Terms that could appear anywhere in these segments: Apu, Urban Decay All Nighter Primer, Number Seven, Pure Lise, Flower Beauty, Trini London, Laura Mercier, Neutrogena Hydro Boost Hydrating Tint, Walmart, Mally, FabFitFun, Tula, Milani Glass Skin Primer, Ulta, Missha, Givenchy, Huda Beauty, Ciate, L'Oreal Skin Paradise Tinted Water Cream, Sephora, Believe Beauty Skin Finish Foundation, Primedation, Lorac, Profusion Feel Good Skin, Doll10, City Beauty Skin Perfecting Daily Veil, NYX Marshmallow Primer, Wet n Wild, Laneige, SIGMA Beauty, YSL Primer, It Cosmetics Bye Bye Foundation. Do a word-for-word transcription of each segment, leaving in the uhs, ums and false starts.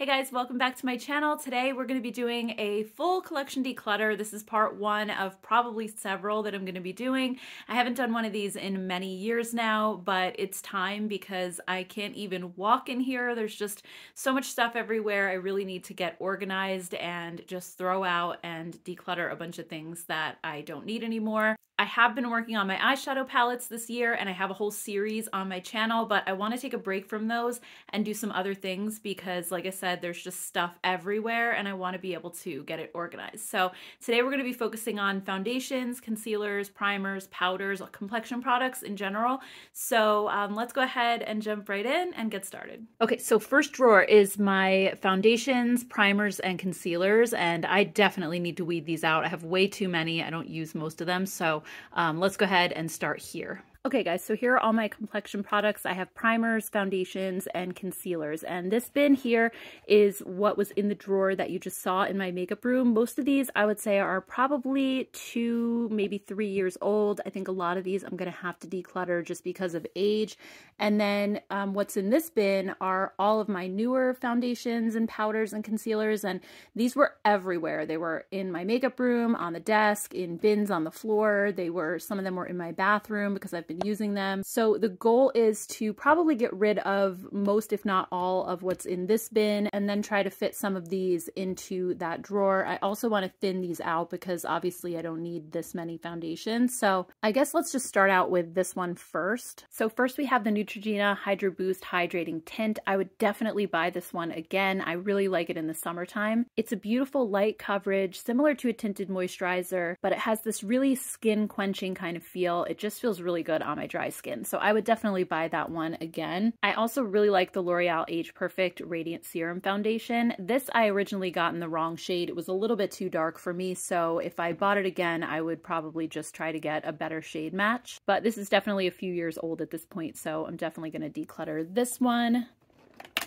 Hey guys, welcome back to my channel. Today we're going to be doing a full collection declutter. This is part one of probably several that I'm going to be doing. I haven't done one of these in many years now, but it's time because I can't even walk in here. There's just so much stuff everywhere. I really need to get organized and just throw out and declutter a bunch of things that I don't need anymore. I have been working on my eyeshadow palettes this year and I have a whole series on my channel, but I want to take a break from those and do some other things because, like I said, there's just stuff everywhere and I want to be able to get it organized. So today we're going to be focusing on foundations, concealers, primers, powders, complexion products in general. So um, let's go ahead and jump right in and get started. Okay, so first drawer is my foundations, primers, and concealers, and I definitely need to weed these out. I have way too many. I don't use most of them, so Um, let's go ahead and start here. Okay guys, so here are all my complexion products. I have primers, foundations, and concealers. And this bin here is what was in the drawer that you just saw in my makeup room. Most of these I would say are probably two, maybe three years old. I think a lot of these I'm gonna have to declutter just because of age. And then um, what's in this bin are all of my newer foundations and powders and concealers. And these were everywhere. They were in my makeup room, on the desk, in bins on the floor. They were, some of them were in my bathroom because I've been using them. So the goal is to probably get rid of most, if not all, of what's in this bin and then try to fit some of these into that drawer. I also want to thin these out because obviously I don't need this many foundations. So I guess let's just start out with this one first. So first we have the Neutrogena Hydro Boost Hydrating Tint. I would definitely buy this one again. I really like it in the summertime. It's a beautiful light coverage, similar to a tinted moisturizer, but it has this really skin quenching kind of feel. It just feels really good on my dry skin. So I would definitely buy that one again. I also really like the L'Oreal Age Perfect Radiant Serum Foundation. This I originally got in the wrong shade. It was a little bit too dark for me. So if I bought it again, I would probably just try to get a better shade match. But this is definitely a few years old at this point. So I'm definitely going to declutter this one.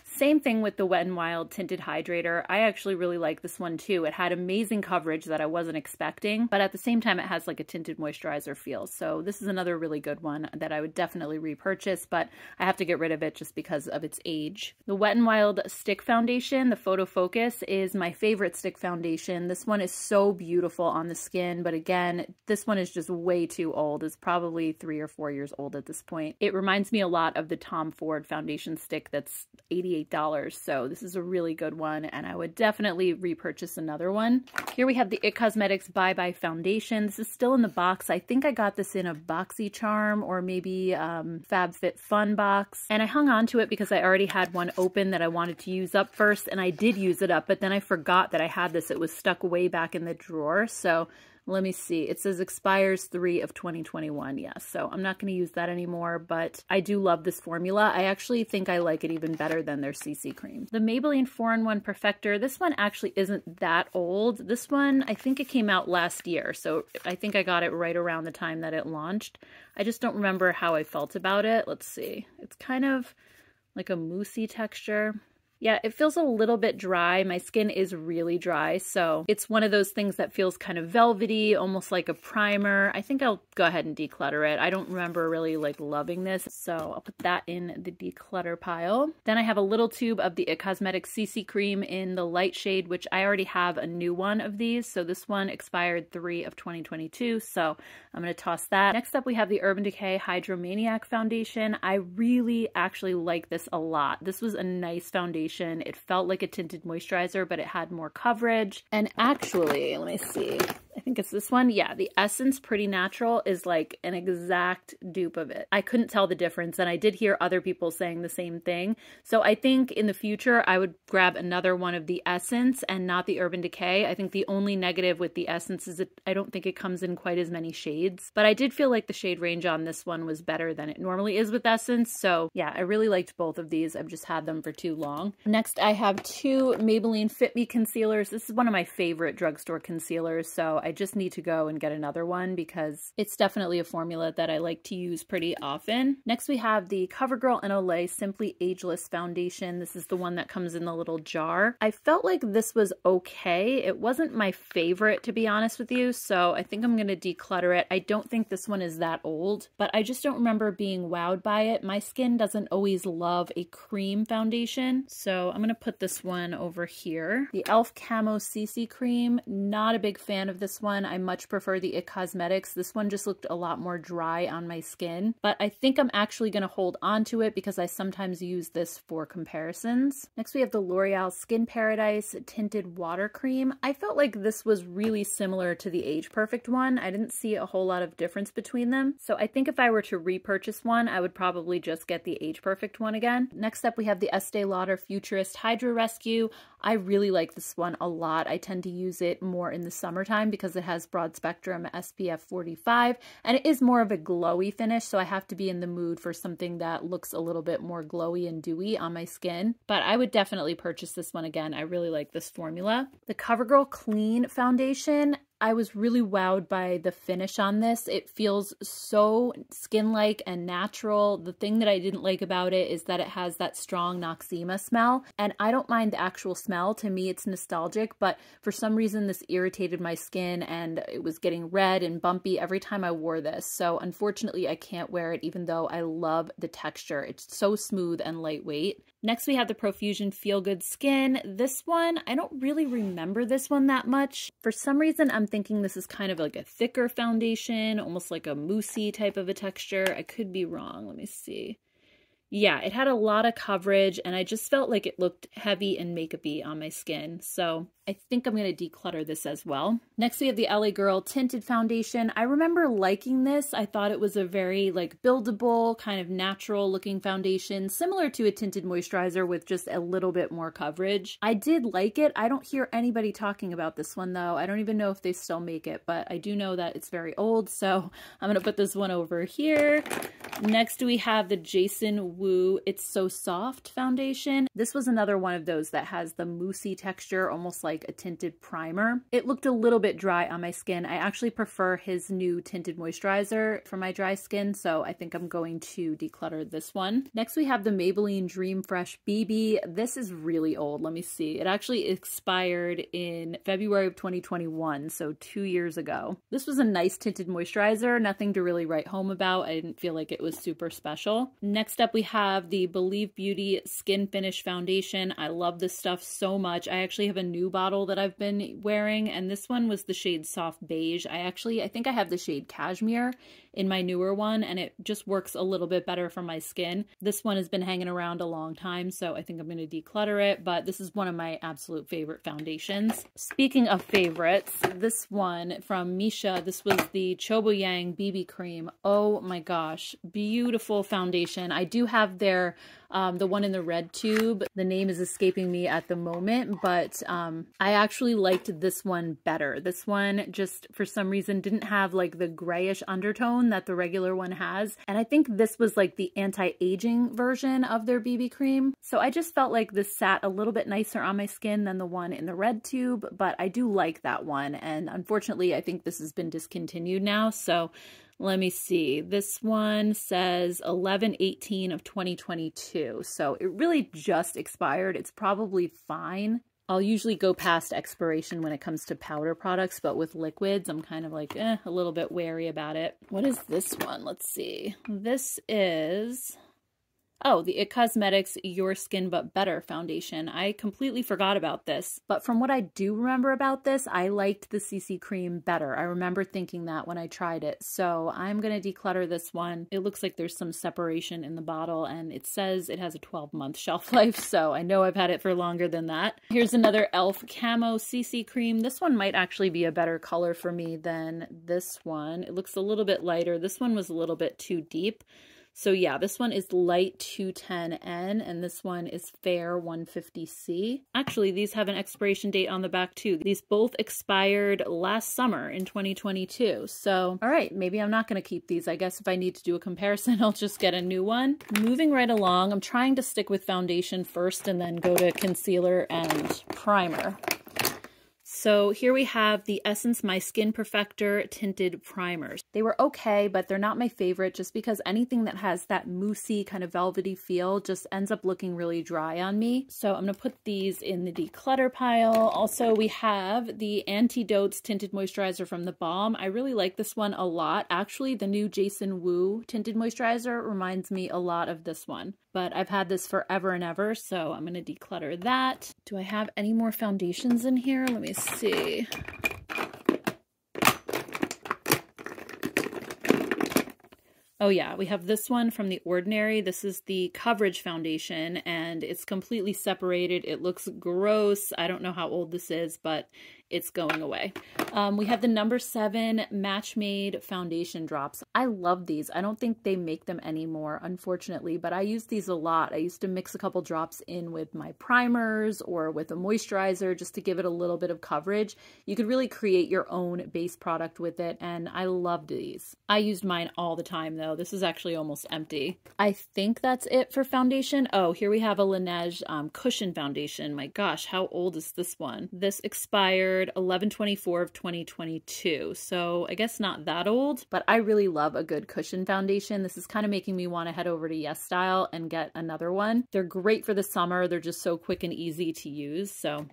Same thing with the Wet n Wild Tinted Hydrator. I actually really like this one too. It had amazing coverage that I wasn't expecting, but at the same time it has like a tinted moisturizer feel. So this is another really good one that I would definitely repurchase, but I have to get rid of it just because of its age. The Wet n Wild Stick Foundation, the Photofocus, is my favorite stick foundation. This one is so beautiful on the skin, but again, this one is just way too old. It's probably three or four years old at this point. It reminds me a lot of the Tom Ford foundation stick that's eighty-eight dollars. So this is a really good one and I would definitely repurchase another one. Here we have the It Cosmetics Bye Bye Foundation. This is still in the box. I think I got this in a Boxy Charm or maybe um, FabFitFun box, and I hung on to it because I already had one open that I wanted to use up first, and I did use it up, but then I forgot that I had this. It was stuck way back in the drawer. So let me see. It says expires three of twenty twenty-one. Yes. Yeah, so I'm not going to use that anymore, but I do love this formula. I actually think I like it even better than their C C cream. The Maybelline four in one Perfector. This one actually isn't that old. This one, I think it came out last year. So I think I got it right around the time that it launched. I just don't remember how I felt about it. Let's see. It's kind of like a moussey texture. Yeah, it feels a little bit dry. My skin is really dry, so it's one of those things that feels kind of velvety, almost like a primer. I think I'll go ahead and declutter it. I don't remember really like loving this, so I'll put that in the declutter pile. Then I have a little tube of the It Cosmetics C C Cream in the light shade, which I already have a new one of these, so this one expired three of twenty twenty-two, so I'm going to toss that. Next up, we have the Urban Decay Hydromaniac Foundation. I really actually like this a lot. This was a nice foundation. It felt like a tinted moisturizer, but it had more coverage. And actually, let me see. I think it's this one. Yeah, the Essence Pretty Natural is like an exact dupe of it. I couldn't tell the difference, and I did hear other people saying the same thing. So I think in the future, I would grab another one of the Essence and not the Urban Decay. I think the only negative with the Essence is it, I don't think it comes in quite as many shades, but I did feel like the shade range on this one was better than it normally is with Essence. So yeah, I really liked both of these. I've just had them for too long. Next, I have two Maybelline Fit Me concealers. This is one of my favorite drugstore concealers, so I just need to go and get another one because it's definitely a formula that I like to use pretty often. Next we have the CoverGirl and Olay Simply Ageless Foundation. This is the one that comes in the little jar. I felt like this was okay. It wasn't my favorite, to be honest with you, so I think I'm going to declutter it. I don't think this one is that old, but I just don't remember being wowed by it. My skin doesn't always love a cream foundation, so I'm going to put this one over here. The e l f. Camo C C Cream, not a big fan of this one. I much prefer the It Cosmetics. This one just looked a lot more dry on my skin, but I think I'm actually going to hold on to it because I sometimes use this for comparisons. Next we have the L'Oreal Skin Paradise Tinted Water Cream. I felt like this was really similar to the Age Perfect one. I didn't see a whole lot of difference between them, so I think if I were to repurchase one, I would probably just get the Age Perfect one again. Next up we have the Estee Lauder Futurist Hydro Rescue. I really like this one a lot. I tend to use it more in the summertime because it has broad spectrum S P F forty-five, and it is more of a glowy finish, so I have to be in the mood for something that looks a little bit more glowy and dewy on my skin, but I would definitely purchase this one again. I really like this formula. The CoverGirl Clean Foundation, I was really wowed by the finish on this. It feels so skin-like and natural. The thing that I didn't like about it is that it has that strong Noxzema smell, and I don't mind the actual smell. To me, it's nostalgic, but for some reason, this irritated my skin, and it was getting red and bumpy every time I wore this, so unfortunately, I can't wear it, even though I love the texture. It's so smooth and lightweight. Next, we have the Profusion Feel Good Skin. This one, I don't really remember this one that much. For some reason, I'm thinking this is kind of like a thicker foundation, almost like a moussey type of a texture. I could be wrong. Let me see. Yeah, it had a lot of coverage, and I just felt like it looked heavy and makeup-y on my skin, so I think I'm going to declutter this as well. Next, we have the L A Girl Tinted Foundation. I remember liking this. I thought it was a very, like, buildable, kind of natural-looking foundation, similar to a tinted moisturizer with just a little bit more coverage. I did like it. I don't hear anybody talking about this one, though. I don't even know if they still make it, but I do know that it's very old, so I'm going to put this one over here. Next, we have the Jason Wu Woo It's So Soft Foundation. This was another one of those that has the moussey texture, almost like a tinted primer. It looked a little bit dry on my skin. I actually prefer his new tinted moisturizer for my dry skin, so I think I'm going to declutter this one. Next we have the Maybelline Dream Fresh B B. This is really old. Let me see. It actually expired in February of twenty twenty-one, so two years ago. This was a nice tinted moisturizer. Nothing to really write home about. I didn't feel like it was super special. Next up we have have the Believe Beauty Skin Finish Foundation. I love this stuff so much. I actually have a new bottle that I've been wearing, and this one was the shade Soft Beige. I actually, I think I have the shade Cashmere in my newer one, and it just works a little bit better for my skin. This one has been hanging around a long time, so I think I'm going to declutter it, but this is one of my absolute favorite foundations. Speaking of favorites, this one from Missha, this was the Choboyang B B Cream. Oh my gosh, beautiful foundation. I do have Have their um, the one in the red tube. The name is escaping me at the moment, but um, I actually liked this one better. This one just for some reason didn't have like the grayish undertone that the regular one has, and I think this was like the anti-aging version of their B B cream. So I just felt like this sat a little bit nicer on my skin than the one in the red tube, but I do like that one, and unfortunately I think this has been discontinued now. So let me see. This one says eleven eighteen of twenty twenty-two, so it really just expired. It's probably fine. I'll usually go past expiration when it comes to powder products, but with liquids, I'm kind of like, eh, a little bit wary about it. What is this one? Let's see. This is... oh, the It Cosmetics Your Skin But Better Foundation. I completely forgot about this, but from what I do remember about this, I liked the C C cream better. I remember thinking that when I tried it, so I'm going to declutter this one. It looks like there's some separation in the bottle, and it says it has a twelve month shelf life, so I know I've had it for longer than that. Here's another e l f. Camo C C cream. This one might actually be a better color for me than this one. It looks a little bit lighter. This one was a little bit too deep. So yeah, this one is Light two ten N, and this one is Fair one fifty C. Actually, these have an expiration date on the back too. These both expired last summer in twenty twenty-two. So, all right, maybe I'm not going to keep these. I guess if I need to do a comparison, I'll just get a new one. Moving right along, I'm trying to stick with foundation first and then go to concealer and primer. So here we have the Essence My Skin Perfector Tinted Primers. They were okay, but they're not my favorite just because anything that has that moussey kind of velvety feel just ends up looking really dry on me. So I'm going to put these in the declutter pile. Also, we have the Antidotes Tinted Moisturizer from The Balm. I really like this one a lot. Actually, the new Jason Wu Tinted Moisturizer reminds me a lot of this one. But I've had this forever and ever, so I'm going to declutter that. Do I have any more foundations in here? Let me see. Oh yeah, we have this one from The Ordinary. This is the Coverage Foundation, and it's completely separated. It looks gross. I don't know how old this is, but it's going away. Um, we have the Number Seven Match Made Foundation Drops. I love these. I don't think they make them anymore, unfortunately, but I use these a lot. I used to mix a couple drops in with my primers or with a moisturizer just to give it a little bit of coverage. You could really create your own base product with it, and I loved these. I used mine all the time, though. This is actually almost empty. I think that's it for foundation. Oh, here we have a Laneige um, Cushion Foundation. My gosh, how old is this one? This expired eleven twenty-four of twenty twenty-two, so I guess not that old, but I really love a good cushion foundation. This is kind of making me want to head over to YesStyle and get another one. They're great for the summer. They're just so quick and easy to use, so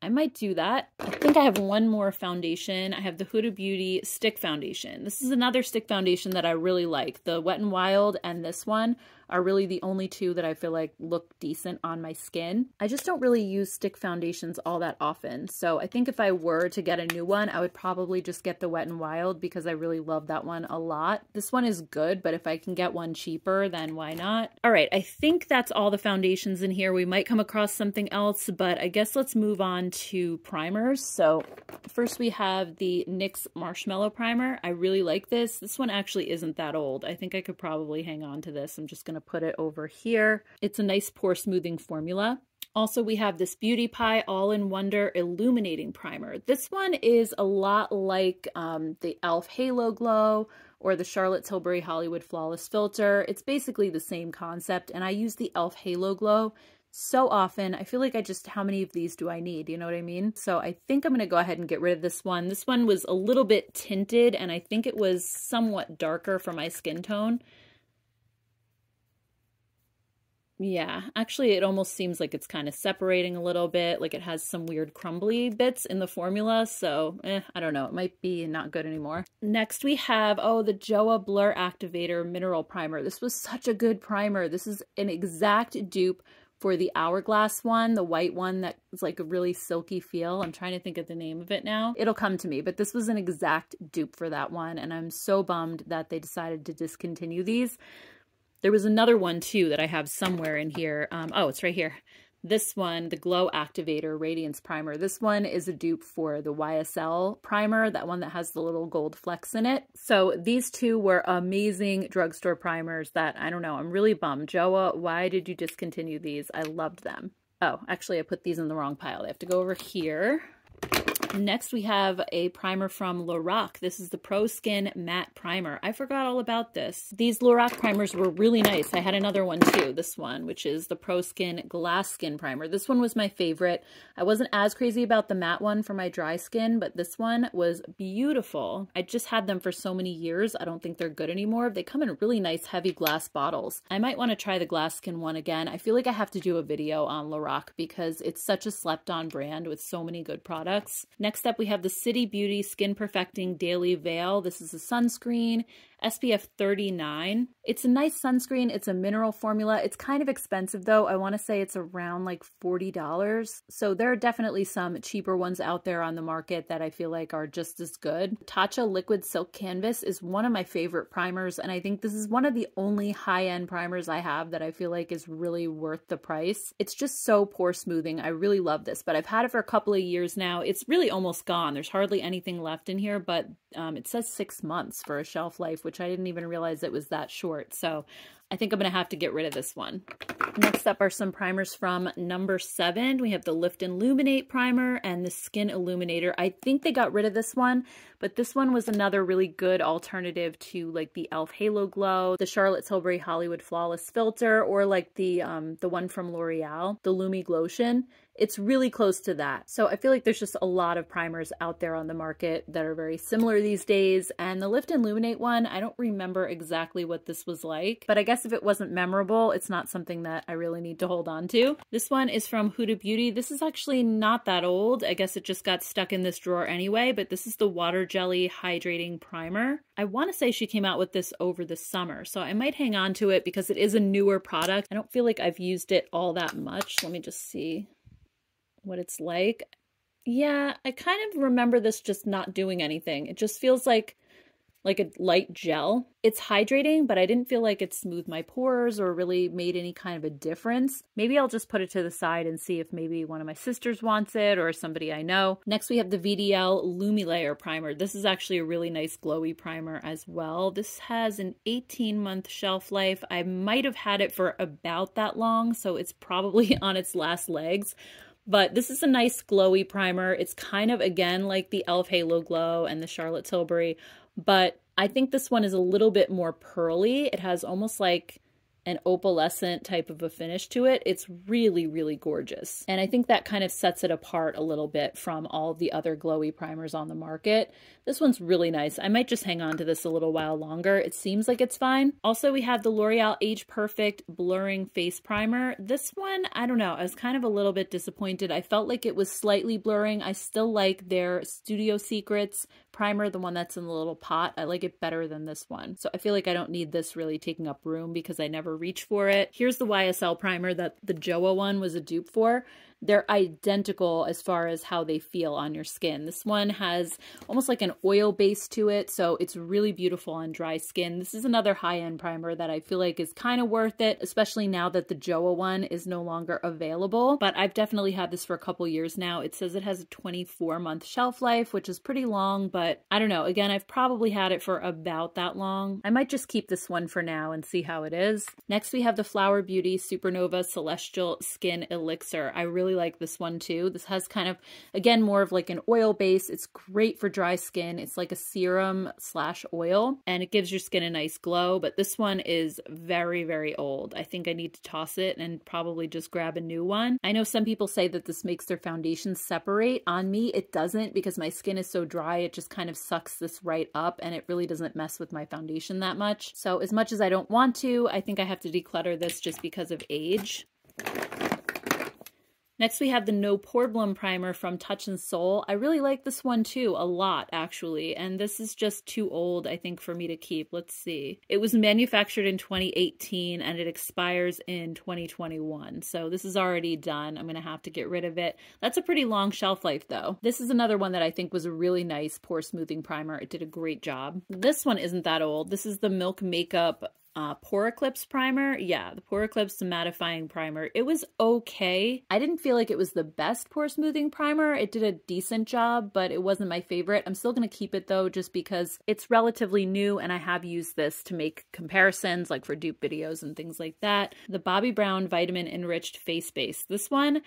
I might do that. I think I have one more foundation. I have the Huda Beauty Stick Foundation. This is another stick foundation that I really like. The Wet n Wild and this one are really the only two that I feel like look decent on my skin. I just don't really use stick foundations all that often. So I think if I were to get a new one, I would probably just get the Wet n Wild because I really love that one a lot. This one is good, but if I can get one cheaper, then why not? All right, I think that's all the foundations in here. We might come across something else, but I guess let's move on to primers. So first we have the NYX Marshmallow Primer. I really like this. This one actually isn't that old. I think I could probably hang on to this. I'm just going to put it over here. It's a nice pore smoothing formula. Also, we have this Beauty Pie All-in-Wonder Illuminating Primer. This one is a lot like um, the e l f. Halo Glow or the Charlotte Tilbury Hollywood Flawless Filter. It's basically the same concept, and I use the e l f. Halo Glow so often. I feel like I just, how many of these do I need? You know what I mean? So I think I'm going to go ahead and get rid of this one. This one was a little bit tinted, and I think it was somewhat darker for my skin tone. Yeah, actually it almost seems like it's kind of separating a little bit, like it has some weird crumbly bits in the formula, so eh, I don't know, it might be not good anymore. Next we have, oh, the Joa Blur Activator Mineral Primer. This was such a good primer. This is an exact dupe for the Hourglass one, the white one that is like a really silky feel. I'm trying to think of the name of it now. It'll come to me, but this was an exact dupe for that one, and I'm so bummed that they decided to discontinue these. There was another one too that I have somewhere in here. Um, oh, it's right here. This one, the Glow Activator Radiance Primer. This one is a dupe for the Y S L Primer, that one that has the little gold flecks in it. So these two were amazing drugstore primers that, I don't know, I'm really bummed. Joa, why did you discontinue these? I loved them. Oh, actually I put these in the wrong pile. They have to go over here. Next, we have a primer from Lorac. This is the Pro Skin Matte Primer. I forgot all about this. These Lorac primers were really nice. I had another one too, this one, which is the Pro Skin Glass Skin Primer. This one was my favorite. I wasn't as crazy about the matte one for my dry skin, but this one was beautiful. I just had them for so many years. I don't think they're good anymore. They come in really nice heavy glass bottles. I might want to try the Glass Skin one again. I feel like I have to do a video on Lorac because it's such a slept-on brand with so many good products. Next up, we have the City Beauty Skin Perfecting Daily Veil. This is a sunscreen, S P F thirty-nine. It's a nice sunscreen. It's a mineral formula. It's kind of expensive, though. I want to say it's around like forty dollars. So there are definitely some cheaper ones out there on the market that I feel like are just as good. Tatcha Liquid Silk Canvas is one of my favorite primers, and I think this is one of the only high-end primers I have that I feel like is really worth the price. It's just so pore smoothing. I really love this, but I've had it for a couple of years now. It's really almost gone. There's hardly anything left in here, but um, it says six months for a shelf life, which I didn't even realize it was that short. So I think I'm going to have to get rid of this one. Next up are some primers from Number Seven. We have the Lift and Illuminate Primer and the Skin Illuminator. I think they got rid of this one, but this one was another really good alternative to like the e l f. Halo Glow, the Charlotte Tilbury Hollywood Flawless Filter, or like the, um, the one from L'Oreal, the Lumi Glotion. It's really close to that. So I feel like there's just a lot of primers out there on the market that are very similar these days. And the Lift and Illuminate one, I don't remember exactly what this was like, but I guess if it wasn't memorable, it's not something that I really need to hold on to. This one is from Huda Beauty. This is actually not that old. I guess it just got stuck in this drawer anyway, but this is the Water Jelly Hydrating Primer. I want to say she came out with this over the summer, so I might hang on to it because it is a newer product. I don't feel like I've used it all that much. Let me just see what it's like. Yeah, I kind of remember this just not doing anything. It just feels like like a light gel. It's hydrating, but I didn't feel like it smoothed my pores or really made any kind of a difference. Maybe I'll just put it to the side and see if maybe one of my sisters wants it or somebody I know. Next, we have the V D L Lumi Layer Primer. This is actually a really nice glowy primer as well. This has an eighteen month shelf life. I might have had it for about that long, so it's probably on its last legs. But this is a nice glowy primer. It's kind of, again, like the e l f. Halo Glow and the Charlotte Tilbury, but I think this one is a little bit more pearly. It has almost like an opalescent type of a finish to it. It's really, really gorgeous. And I think that kind of sets it apart a little bit from all the other glowy primers on the market. This one's really nice. I might just hang on to this a little while longer. It seems like it's fine. Also, we have the L'Oreal Age Perfect Blurring Face Primer. This one, I don't know, I was kind of a little bit disappointed. I felt like it was slightly blurring. I still like their Studio Secrets primer, the one that's in the little pot. I like it better than this one. So I feel like I don't need this really taking up room because I never reach for it. Here's the Y S L primer that the Joa one was a dupe for. They're identical as far as how they feel on your skin. This one has almost like an oil base to it, so it's really beautiful on dry skin. This is another high-end primer that I feel like is kind of worth it, especially now that the Joa one is no longer available, but I've definitely had this for a couple years now. It says it has a twenty-four month shelf life, which is pretty long, but I don't know. Again, I've probably had it for about that long. I might just keep this one for now and see how it is. Next, we have the Flower Beauty Supernova Celestial Skin Elixir. I really like this one too. This has kind of, again, more of like an oil base. It's great for dry skin. It's like a serum slash oil and it gives your skin a nice glow, but this one is very, very old. I think I need to toss it and probably just grab a new one. I know some people say that this makes their foundation separate. On me, it doesn't because my skin is so dry. It just kind of sucks this right up and it really doesn't mess with my foundation that much. So as much as I don't want to, I think I have to declutter this just because of age. Next, we have the No Problem Primer from Touch and Soul. I really like this one too, a lot actually, and this is just too old, I think, for me to keep. Let's see. It was manufactured in twenty eighteen and it expires in twenty twenty-one, so this is already done. I'm going to have to get rid of it. That's a pretty long shelf life though. This is another one that I think was a really nice pore smoothing primer. It did a great job. This one isn't that old. This is the Milk Makeup Uh, Pore Eclipse Primer. Yeah, the Pore Eclipse Mattifying Primer. It was okay. I didn't feel like it was the best pore smoothing primer. It did a decent job, but it wasn't my favorite. I'm still going to keep it though, just because it's relatively new and I have used this to make comparisons, like for dupe videos and things like that. The Bobbi Brown Vitamin Enriched Face Base. This one,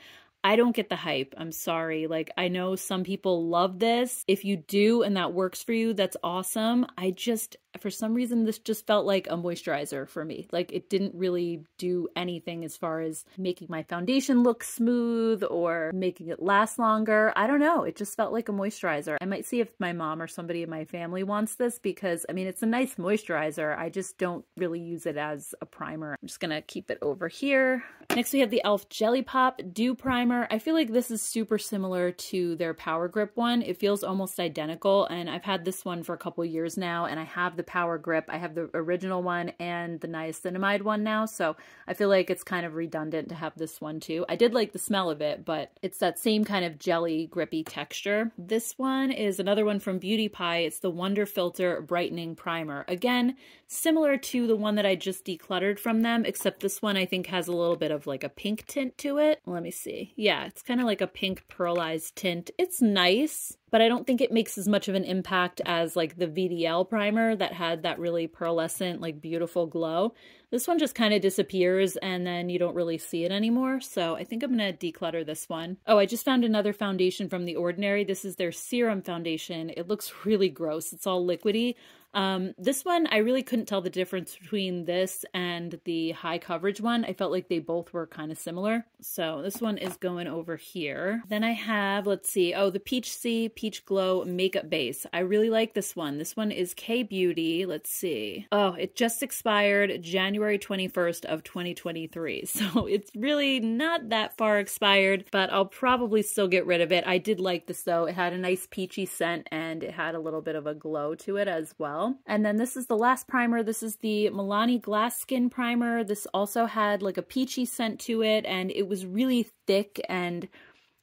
I don't get the hype. I'm sorry. Like, I know some people love this. If you do and that works for you, that's awesome. I just, for some reason, this just felt like a moisturizer for me. Like, it didn't really do anything as far as making my foundation look smooth or making it last longer. I don't know. It just felt like a moisturizer. I might see if my mom or somebody in my family wants this because, I mean, it's a nice moisturizer. I just don't really use it as a primer. I'm just going to keep it over here. Next, we have the e l f. Jelly Pop Dew Primer. I feel like this is super similar to their Power Grip one. It feels almost identical, and I've had this one for a couple years now, and I have the Power Grip. I have the original one and the niacinamide one now, so I feel like it's kind of redundant to have this one too. I did like the smell of it, but it's that same kind of jelly grippy texture. This one is another one from Beauty Pie. It's the Wonder Filter Brightening Primer. Again, similar to the one that I just decluttered from them, except this one I think has a little bit of of like a pink tint to it. Let me see. Yeah, it's kind of like a pink pearlized tint. It's nice, but I don't think it makes as much of an impact as like the V D L primer that had that really pearlescent, like beautiful glow. This one just kind of disappears and then you don't really see it anymore. So I think I'm going to declutter this one. Oh, I just found another foundation from The Ordinary. This is their serum foundation. It looks really gross. It's all liquidy. Um, this one, I really couldn't tell the difference between this and the high coverage one. I felt like they both were kind of similar. So this one is going over here. Then I have, let's see, oh, the Peach Sea Peach Glow Makeup Base. I really like this one. This one is K-Beauty. Let's see. Oh, it just expired January twenty-first of twenty twenty-three. So it's really not that far expired, but I'll probably still get rid of it. I did like this though. It had a nice peachy scent and it had a little bit of a glow to it as well. And then this is the last primer. This is the Milani Glass Skin Primer. This also had like a peachy scent to it, and it was really thick, and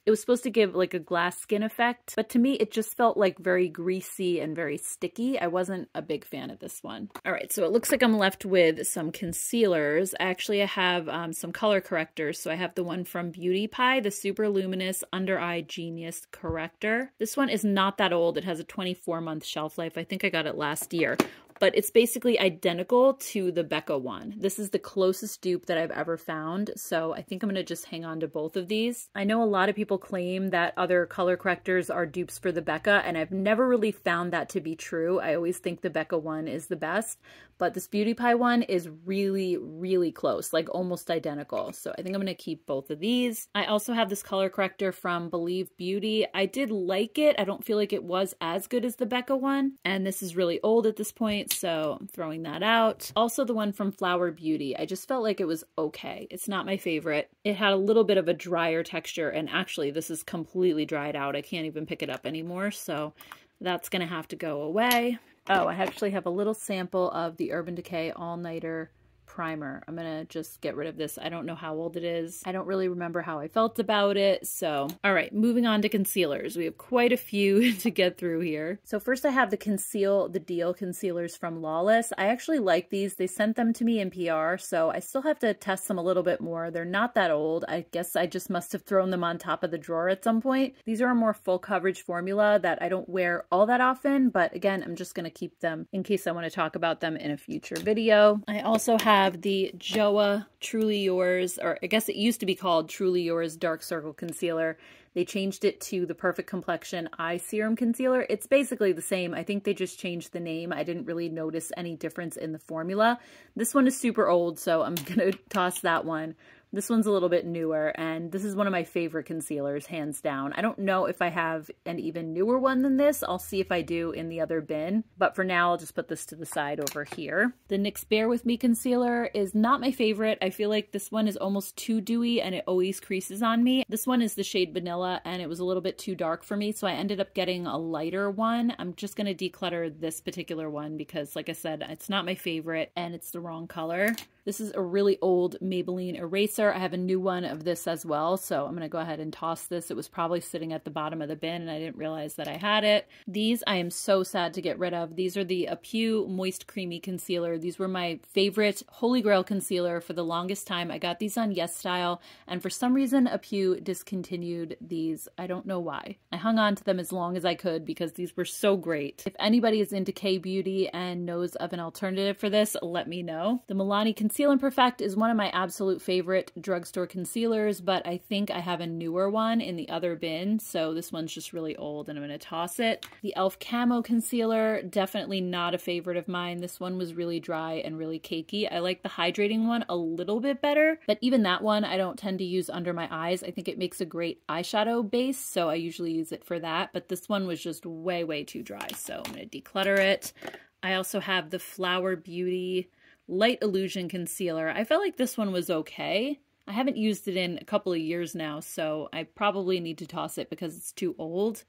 it was supposed to give like a glass skin effect, but to me it just felt like very greasy and very sticky. I wasn't a big fan of this one. All right, so it looks like I'm left with some concealers. Actually, I have um, some color correctors. So I have the one from Beauty Pie, the Super Luminous Under Eye Genius Corrector. This one is not that old. It has a twenty-four month shelf life. I think I got it last year. But it's basically identical to the Becca one. This is the closest dupe that I've ever found, so I think I'm gonna just hang on to both of these. I know a lot of people claim that other color correctors are dupes for the Becca, and I've never really found that to be true. I always think the Becca one is the best, but this Beauty Pie one is really, really close, like almost identical. So I think I'm gonna keep both of these. I also have this color corrector from Believe Beauty. I did like it. I don't feel like it was as good as the Becca one, and this is really old at this point, so I'm throwing that out. Also the one from Flower Beauty, I just felt like it was okay. It's not my favorite. It had a little bit of a drier texture, and actually this is completely dried out. I can't even pick it up anymore, so that's gonna have to go away. Oh, I actually have a little sample of the Urban Decay All Nighter Primer. I'm gonna just get rid of this. I don't know how old it is. I don't really remember how I felt about it. So, all right, moving on to concealers. We have quite a few to get through here. So first I have the Conceal the Deal concealers from Lawless. I actually like these. They sent them to me in P R, so I still have to test them a little bit more. They're not that old. I guess I just must have thrown them on top of the drawer at some point. These are a more full coverage formula that I don't wear all that often, but again, I'm just gonna keep them in case I wanna talk about them in a future video. I also have have the Joa Truly Yours, or I guess it used to be called Truly Yours Dark Circle Concealer. They changed it to the Perfect Complexion Eye Serum Concealer. It's basically the same. I think they just changed the name. I didn't really notice any difference in the formula. This one is super old, so I'm gonna toss that one. This one's a little bit newer, and this is one of my favorite concealers, hands down. I don't know if I have an even newer one than this. I'll see if I do in the other bin, but for now, I'll just put this to the side over here. The NYX Bear With Me concealer is not my favorite. I feel like this one is almost too dewy, and it always creases on me. This one is the shade Vanilla, and it was a little bit too dark for me, so I ended up getting a lighter one. I'm just gonna declutter this particular one because, like I said, it's not my favorite, and it's the wrong color. This is a really old Maybelline eraser. I have a new one of this as well, so I'm gonna go ahead and toss this. It was probably sitting at the bottom of the bin and I didn't realize that I had it. These I am so sad to get rid of. These are the Apu Moist Creamy Concealer. These were my favorite Holy Grail concealer for the longest time. I got these on YesStyle, and for some reason Apu discontinued these. I don't know why. I hung on to them as long as I could because these were so great. If anybody is into K-Beauty and knows of an alternative for this, let me know. The Milani Conceal and Perfect is one of my absolute favorite drugstore concealers, but I think I have a newer one in the other bin, so this one's just really old and I'm gonna toss it. The e l f. Camo Concealer, definitely not a favorite of mine. This one was really dry and really cakey. I like the hydrating one a little bit better, but even that one I don't tend to use under my eyes. I think it makes a great eyeshadow base, so I usually use it for that, but this one was just way, way too dry, so I'm gonna declutter it. I also have the Flower Beauty Light Illusion Concealer. I felt like this one was okay. I haven't used it in a couple of years now, so I probably need to toss it because it's too old.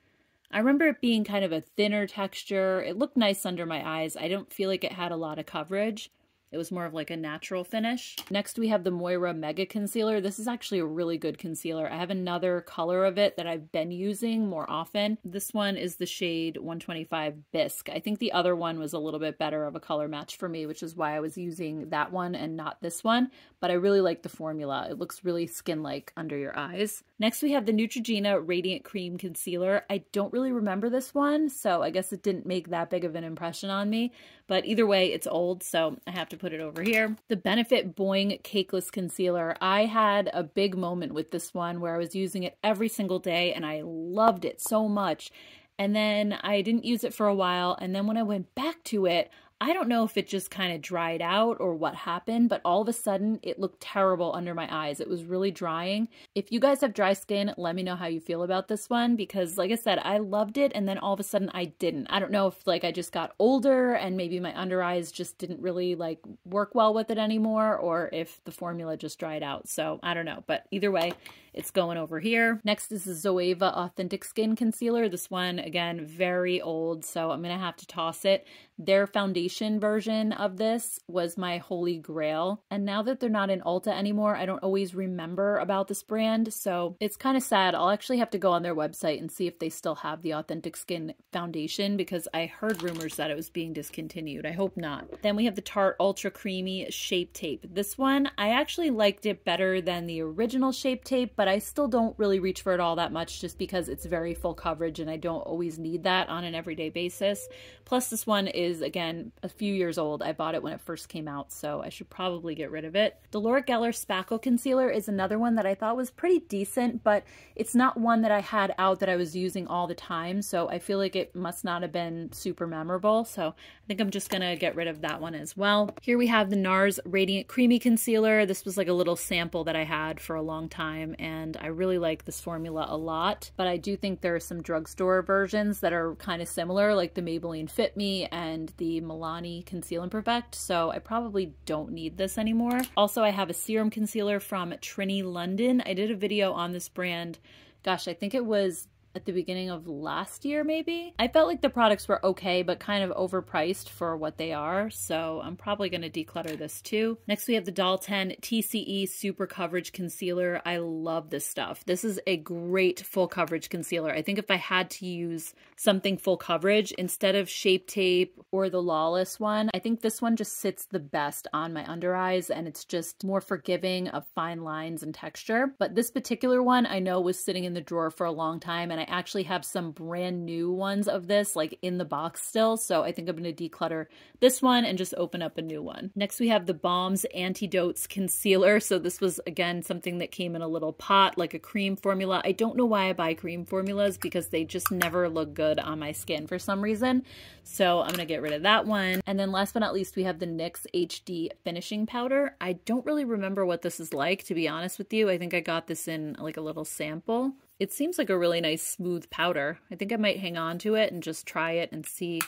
I remember it being kind of a thinner texture. It looked nice under my eyes. I don't feel like it had a lot of coverage. It was more of like a natural finish. Next, we have the Moira Mega Concealer. This is actually a really good concealer. I have another color of it that I've been using more often. This one is the shade one twenty-five Bisque. I think the other one was a little bit better of a color match for me, which is why I was using that one and not this one, but I really like the formula. It looks really skin-like under your eyes. Next, we have the Neutrogena Radiant Cream Concealer. I don't really remember this one, so I guess it didn't make that big of an impression on me, but either way, it's old, so I have to put it over here. The Benefit Boing Cakeless Concealer. I had a big moment with this one where I was using it every single day, and I loved it so much. And then I didn't use it for a while, and then when I went back to it, I don't know if it just kind of dried out or what happened, but all of a sudden it looked terrible under my eyes. It was really drying. If you guys have dry skin, let me know how you feel about this one, because like I said, I loved it and then all of a sudden I didn't. I don't know if like I just got older and maybe my under eyes just didn't really like work well with it anymore, or if the formula just dried out. So I don't know, but either way, it's going over here. Next is the Zoeva Authentic Skin Concealer. This one, again, very old, so I'm gonna have to toss it. Their foundation version of this was my holy grail. And now that they're not in Ulta anymore, I don't always remember about this brand, so it's kind of sad. I'll actually have to go on their website and see if they still have the Authentic Skin Foundation, because I heard rumors that it was being discontinued. I hope not. Then we have the Tarte Ultra Creamy Shape Tape. This one, I actually liked it better than the original Shape Tape, but I still don't really reach for it all that much just because it's very full coverage and I don't always need that on an everyday basis. Plus this one is is again a few years old. I bought it when it first came out, so I should probably get rid of it. The Laura Geller Spackle Concealer is another one that I thought was pretty decent, but it's not one that I had out that I was using all the time, so I feel like it must not have been super memorable, so I think I'm just gonna get rid of that one as well. Here we have the NARS Radiant Creamy Concealer. This was like a little sample that I had for a long time, and I really like this formula a lot, but I do think there are some drugstore versions that are kind of similar, like the Maybelline Fit Me and and the Milani Conceal and Perfect, so I probably don't need this anymore. Also, I have a serum concealer from Trini London. I did a video on this brand, gosh, I think it was at the beginning of last year maybe. I felt like the products were okay, but kind of overpriced for what they are, so I'm probably gonna declutter this too. Next we have the Doll ten T C E Super Coverage Concealer. I love this stuff. This is a great full coverage concealer. I think if I had to use something full coverage instead of Shape Tape or the Lawless one, I think this one just sits the best on my under eyes, and it's just more forgiving of fine lines and texture. But this particular one I know was sitting in the drawer for a long time, and I I actually have some brand new ones of this like in the box still, so I think I'm going to declutter this one and just open up a new one. Next we have the Balm's Antidotes Concealer. So this was again something that came in a little pot, like a cream formula. I don't know why I buy cream formulas because they just never look good on my skin for some reason, so I'm going to get rid of that one. And then last but not least we have the NYX H D Finishing Powder. I don't really remember what this is like, to be honest with you. I think I got this in like a little sample. It seems like a really nice smooth powder. I think I might hang on to it and just try it and see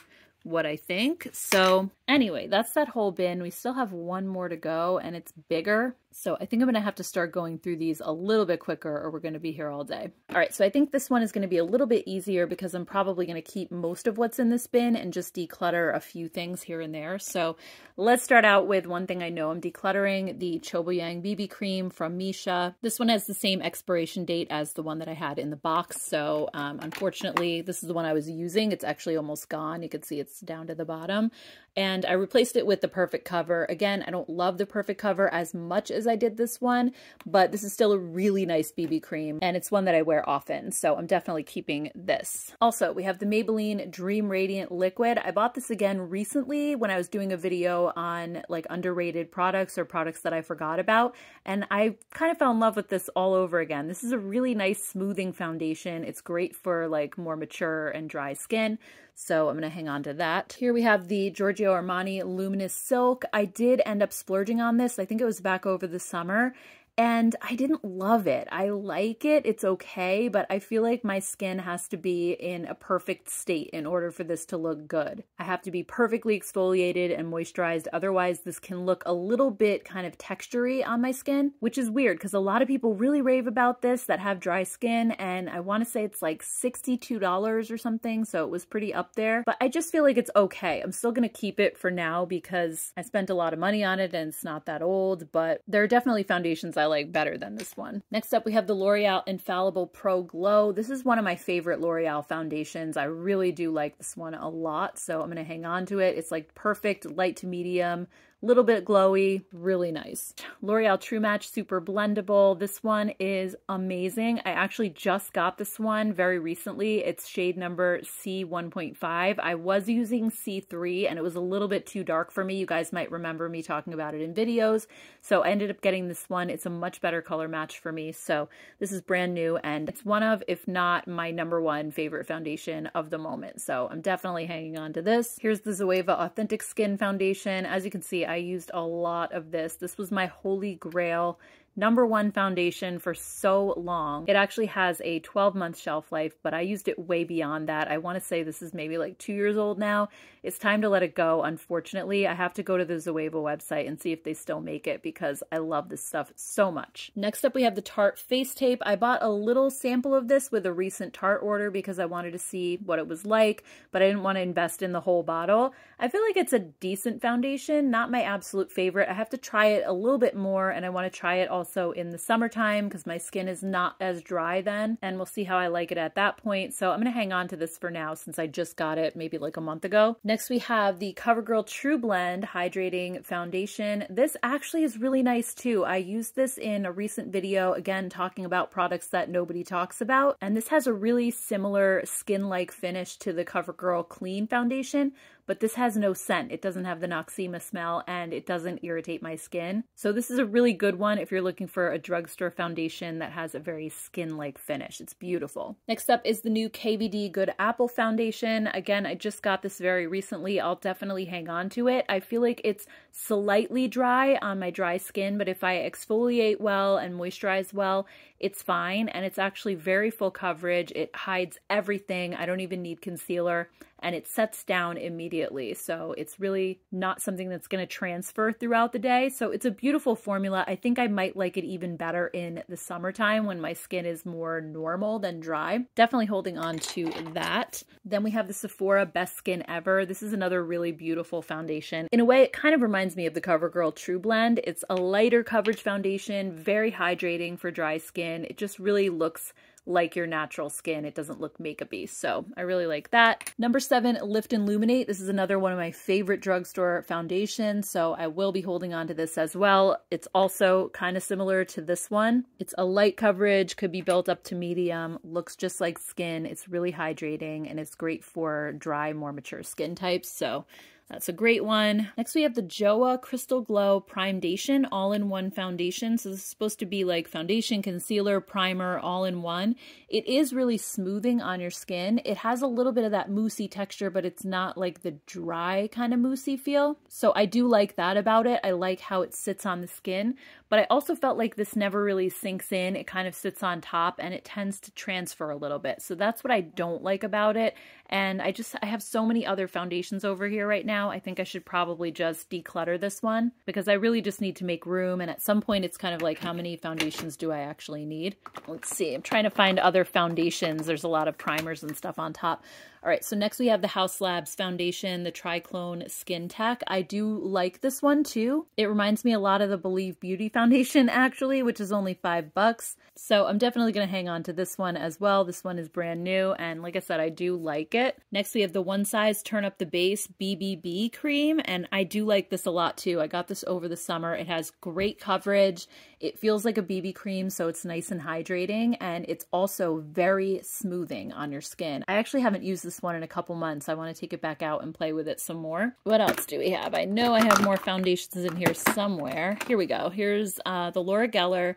what I think. So anyway, that's that whole bin. We still have one more to go and it's bigger, so I think I'm gonna have to start going through these a little bit quicker or we're gonna be here all day. All right, so I think this one is gonna be a little bit easier because I'm probably gonna keep most of what's in this bin and just declutter a few things here and there. So let's start out with one thing I know I'm decluttering, the Choboyang B B Cream from Missha. This one has the same expiration date as the one that I had in the box. So um, unfortunately, this is the one I was using. It's actually almost gone. You can see it's down to the bottom. And I replaced it with the Perfect Cover. Again, I don't love the Perfect Cover as much as I did this one, but this is still a really nice B B cream and it's one that I wear often, so I'm definitely keeping this. Also, we have the Maybelline Dream Radiant Liquid. I bought this again recently when I was doing a video on like underrated products or products that I forgot about, and I kind of fell in love with this all over again. This is a really nice smoothing foundation. It's great for like more mature and dry skin, so I'm gonna hang on to that. Here we have the Giorgio Armani Luminous Silk. I did end up splurging on this. I think it was back over the summer, and I didn't love it. I like it, it's okay, but I feel like my skin has to be in a perfect state in order for this to look good. I have to be perfectly exfoliated and moisturized, otherwise this can look a little bit kind of textury on my skin, which is weird because a lot of people really rave about this that have dry skin, and I want to say it's like sixty-two dollars or something, so it was pretty up there, but I just feel like it's okay. I'm still gonna keep it for now because I spent a lot of money on it and it's not that old, but there are definitely foundations I like better than this one. Next up, we have the L'Oreal Infallible Pro Glow. This is one of my favorite L'Oreal foundations. I really do like this one a lot, so I'm gonna hang on to it. It's like perfect light to medium, little bit glowy, really nice. L'Oreal True Match Super Blendable. This one is amazing. I actually just got this one very recently. It's shade number C one point five. I was using C three and it was a little bit too dark for me. You guys might remember me talking about it in videos. So I ended up getting this one. It's a much better color match for me. So this is brand new and it's one of, if not my number one favorite foundation of the moment. So I'm definitely hanging on to this. Here's the Zoeva Authentic Skin Foundation. As you can see, I I used a lot of this. This was my holy grail number one foundation for so long. It actually has a twelve month shelf life, but I used it way beyond that. I want to say this is maybe like two years old now. It's time to let it go. Unfortunately, I have to go to the Zoeva website and see if they still make it because I love this stuff so much. Next up, we have the Tarte Face Tape. I bought a little sample of this with a recent Tarte order because I wanted to see what it was like, but I didn't want to invest in the whole bottle. I feel like it's a decent foundation, not my absolute favorite. I have to try it a little bit more and I want to try it also Also in the summertime because my skin is not as dry then, and we'll see how I like it at that point. So I'm gonna hang on to this for now since I just got it maybe like a month ago. Next we have the CoverGirl True Blend Hydrating Foundation. This actually is really nice too. I used this in a recent video, again talking about products that nobody talks about, and this has a really similar skin-like finish to the CoverGirl Clean Foundation, but this has no scent. It doesn't have the Noxema smell and it doesn't irritate my skin. So this is a really good one if you're looking for a drugstore foundation that has a very skin-like finish. It's beautiful. Next up is the new K V D Good Apple Foundation. Again, I just got this very recently. I'll definitely hang on to it. I feel like it's slightly dry on my dry skin, but if I exfoliate well and moisturize well, it's fine, and it's actually very full coverage. It hides everything. I don't even need concealer, and it sets down immediately. So it's really not something that's going to transfer throughout the day. So it's a beautiful formula. I think I might like it even better in the summertime when my skin is more normal than dry. Definitely holding on to that. Then we have the Sephora Best Skin Ever. This is another really beautiful foundation. In a way, it kind of reminds me of the CoverGirl True Blend. It's a lighter coverage foundation, very hydrating for dry skin. It just really looks like your natural skin. It doesn't look makeup-y, so I really like that. Number seven, Lift and Luminate. This is another one of my favorite drugstore foundations, so I will be holding on to this as well. It's also kind of similar to this one. It's a light coverage, could be built up to medium, looks just like skin. It's really hydrating, and it's great for dry, more mature skin types, so that's a great one. Next we have the Joa Crystal Glow Primedation All-in-One Foundation. So this is supposed to be like foundation, concealer, primer, all-in-one. It is really smoothing on your skin. It has a little bit of that moussey texture, but it's not like the dry kind of moussey feel. So I do like that about it. I like how it sits on the skin, but I also felt like this never really sinks in. It kind of sits on top and it tends to transfer a little bit. So that's what I don't like about it. And I just, I have so many other foundations over here right now. I think I should probably just declutter this one because I really just need to make room, and at some point it's kind of like, how many foundations do I actually need? Let's see. I'm trying to find other foundations. There's a lot of primers and stuff on top. All right, so next we have the House Labs Foundation, the Triclone Skin Tech. I do like this one too. It reminds me a lot of the Believe Beauty Foundation actually, which is only five bucks. So I'm definitely gonna hang on to this one as well. This one is brand new, and like I said, I do like it. Next we have the One Size Turn Up the Base B B B Cream, and I do like this a lot too. I got this over the summer. It has great coverage. It feels like a B B cream, so it's nice and hydrating, and it's also very smoothing on your skin. I actually haven't used this one in a couple months. I want to take it back out and play with it some more. What else do we have? I know I have more foundations in here somewhere. Here we go. Here's uh, the Laura Geller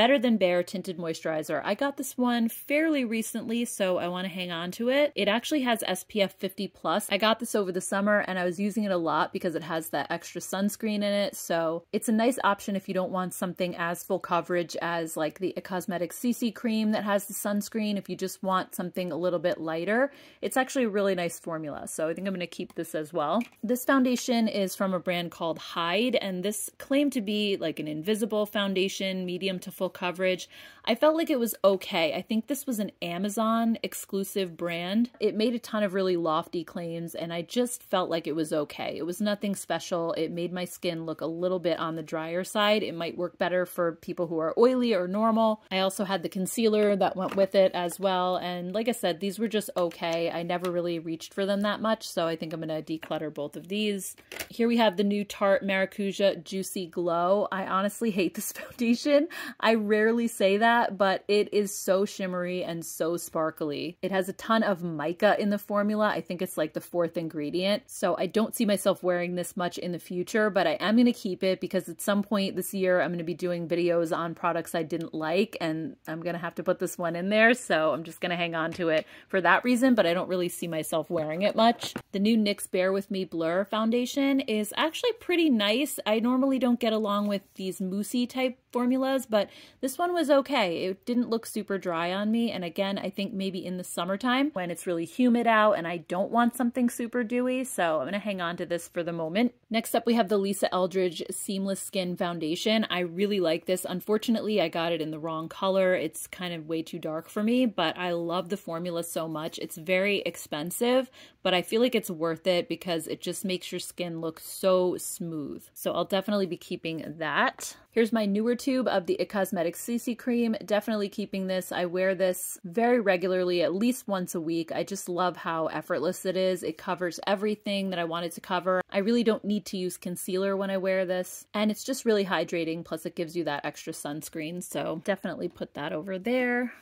Better Than Bare Tinted Moisturizer. I got this one fairly recently, so I want to hang on to it. It actually has S P F fifty plus. I got this over the summer and I was using it a lot because it has that extra sunscreen in it, so it's a nice option if you don't want something as full coverage as like the It Cosmetics C C Cream that has the sunscreen. If you just want something a little bit lighter, it's actually a really nice formula, so I think I'm going to keep this as well. This foundation is from a brand called Hyde, and this claimed to be like an invisible foundation, medium to full coverage. I felt like it was okay. I think this was an Amazon exclusive brand. It made a ton of really lofty claims and I just felt like it was okay. It was nothing special. It made my skin look a little bit on the drier side. It might work better for people who are oily or normal. I also had the concealer that went with it as well, and like I said, these were just okay. I never really reached for them that much, so I think I'm going to declutter both of these. Here we have the new Tarte Maracuja Juicy Glow. I honestly hate this foundation. I rarely say that, but it is so shimmery and so sparkly. It has a ton of mica in the formula. I think it's like the fourth ingredient, so I don't see myself wearing this much in the future, but I am going to keep it because at some point this year I'm going to be doing videos on products I didn't like, and I'm going to have to put this one in there, so I'm just going to hang on to it for that reason, but I don't really see myself wearing it much. The new NYX Bear With Me Blur Foundation is actually pretty nice. I normally don't get along with these moussey type formulas, but this one was okay. It didn't look super dry on me, and again, I think maybe in the summertime when it's really humid out and I don't want something super dewy, so I'm going to hang on to this for the moment. Next up we have the Lisa Eldridge Seamless Skin Foundation. I really like this. Unfortunately, I got it in the wrong color. It's kind of way too dark for me, but I love the formula so much. It's very expensive, but I feel like it's worth it because it just makes your skin look so smooth. So I'll definitely be keeping that. Here's my newer tube of the It Cosmetics C C Cream. Definitely keeping this. I wear this very regularly, at least once a week. I just love how effortless it is. It covers everything that I wanted to cover. I really don't need to use concealer when I wear this, and it's just really hydrating, plus it gives you that extra sunscreen, so definitely put that over there.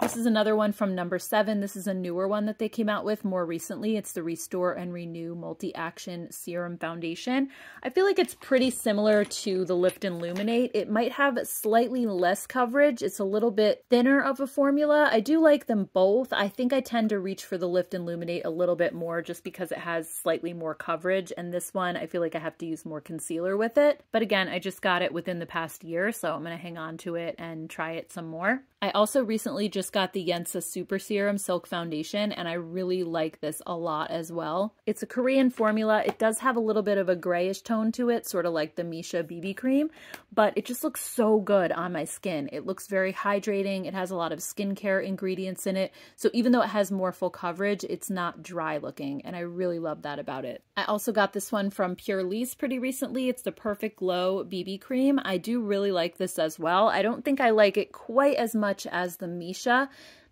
This is another one from Number Seven. This is a newer one that they came out with more recently. It's the Restore and Renew Multi-Action Serum Foundation. I feel like it's pretty similar to the Lift and Luminate. It might have slightly less coverage. It's a little bit thinner of a formula. I do like them both. I think I tend to reach for the Lift and Luminate a little bit more just because it has slightly more coverage, and this one I feel like I have to use more concealer with it. But again, I just got it within the past year, so I'm going to hang on to it and try it some more. I also recently just got the Yensa Super Serum Silk Foundation, and I really like this a lot as well. It's a Korean formula. It does have a little bit of a grayish tone to it, sort of like the Missha B B cream, but it just looks so good on my skin. It looks very hydrating. It has a lot of skincare ingredients in it, so even though it has more full coverage, it's not dry looking, and I really love that about it. I also got this one from Pure Lise pretty recently. It's the Perfect Glow B B cream. I do really like this as well. I don't think I like it quite as much as the Missha.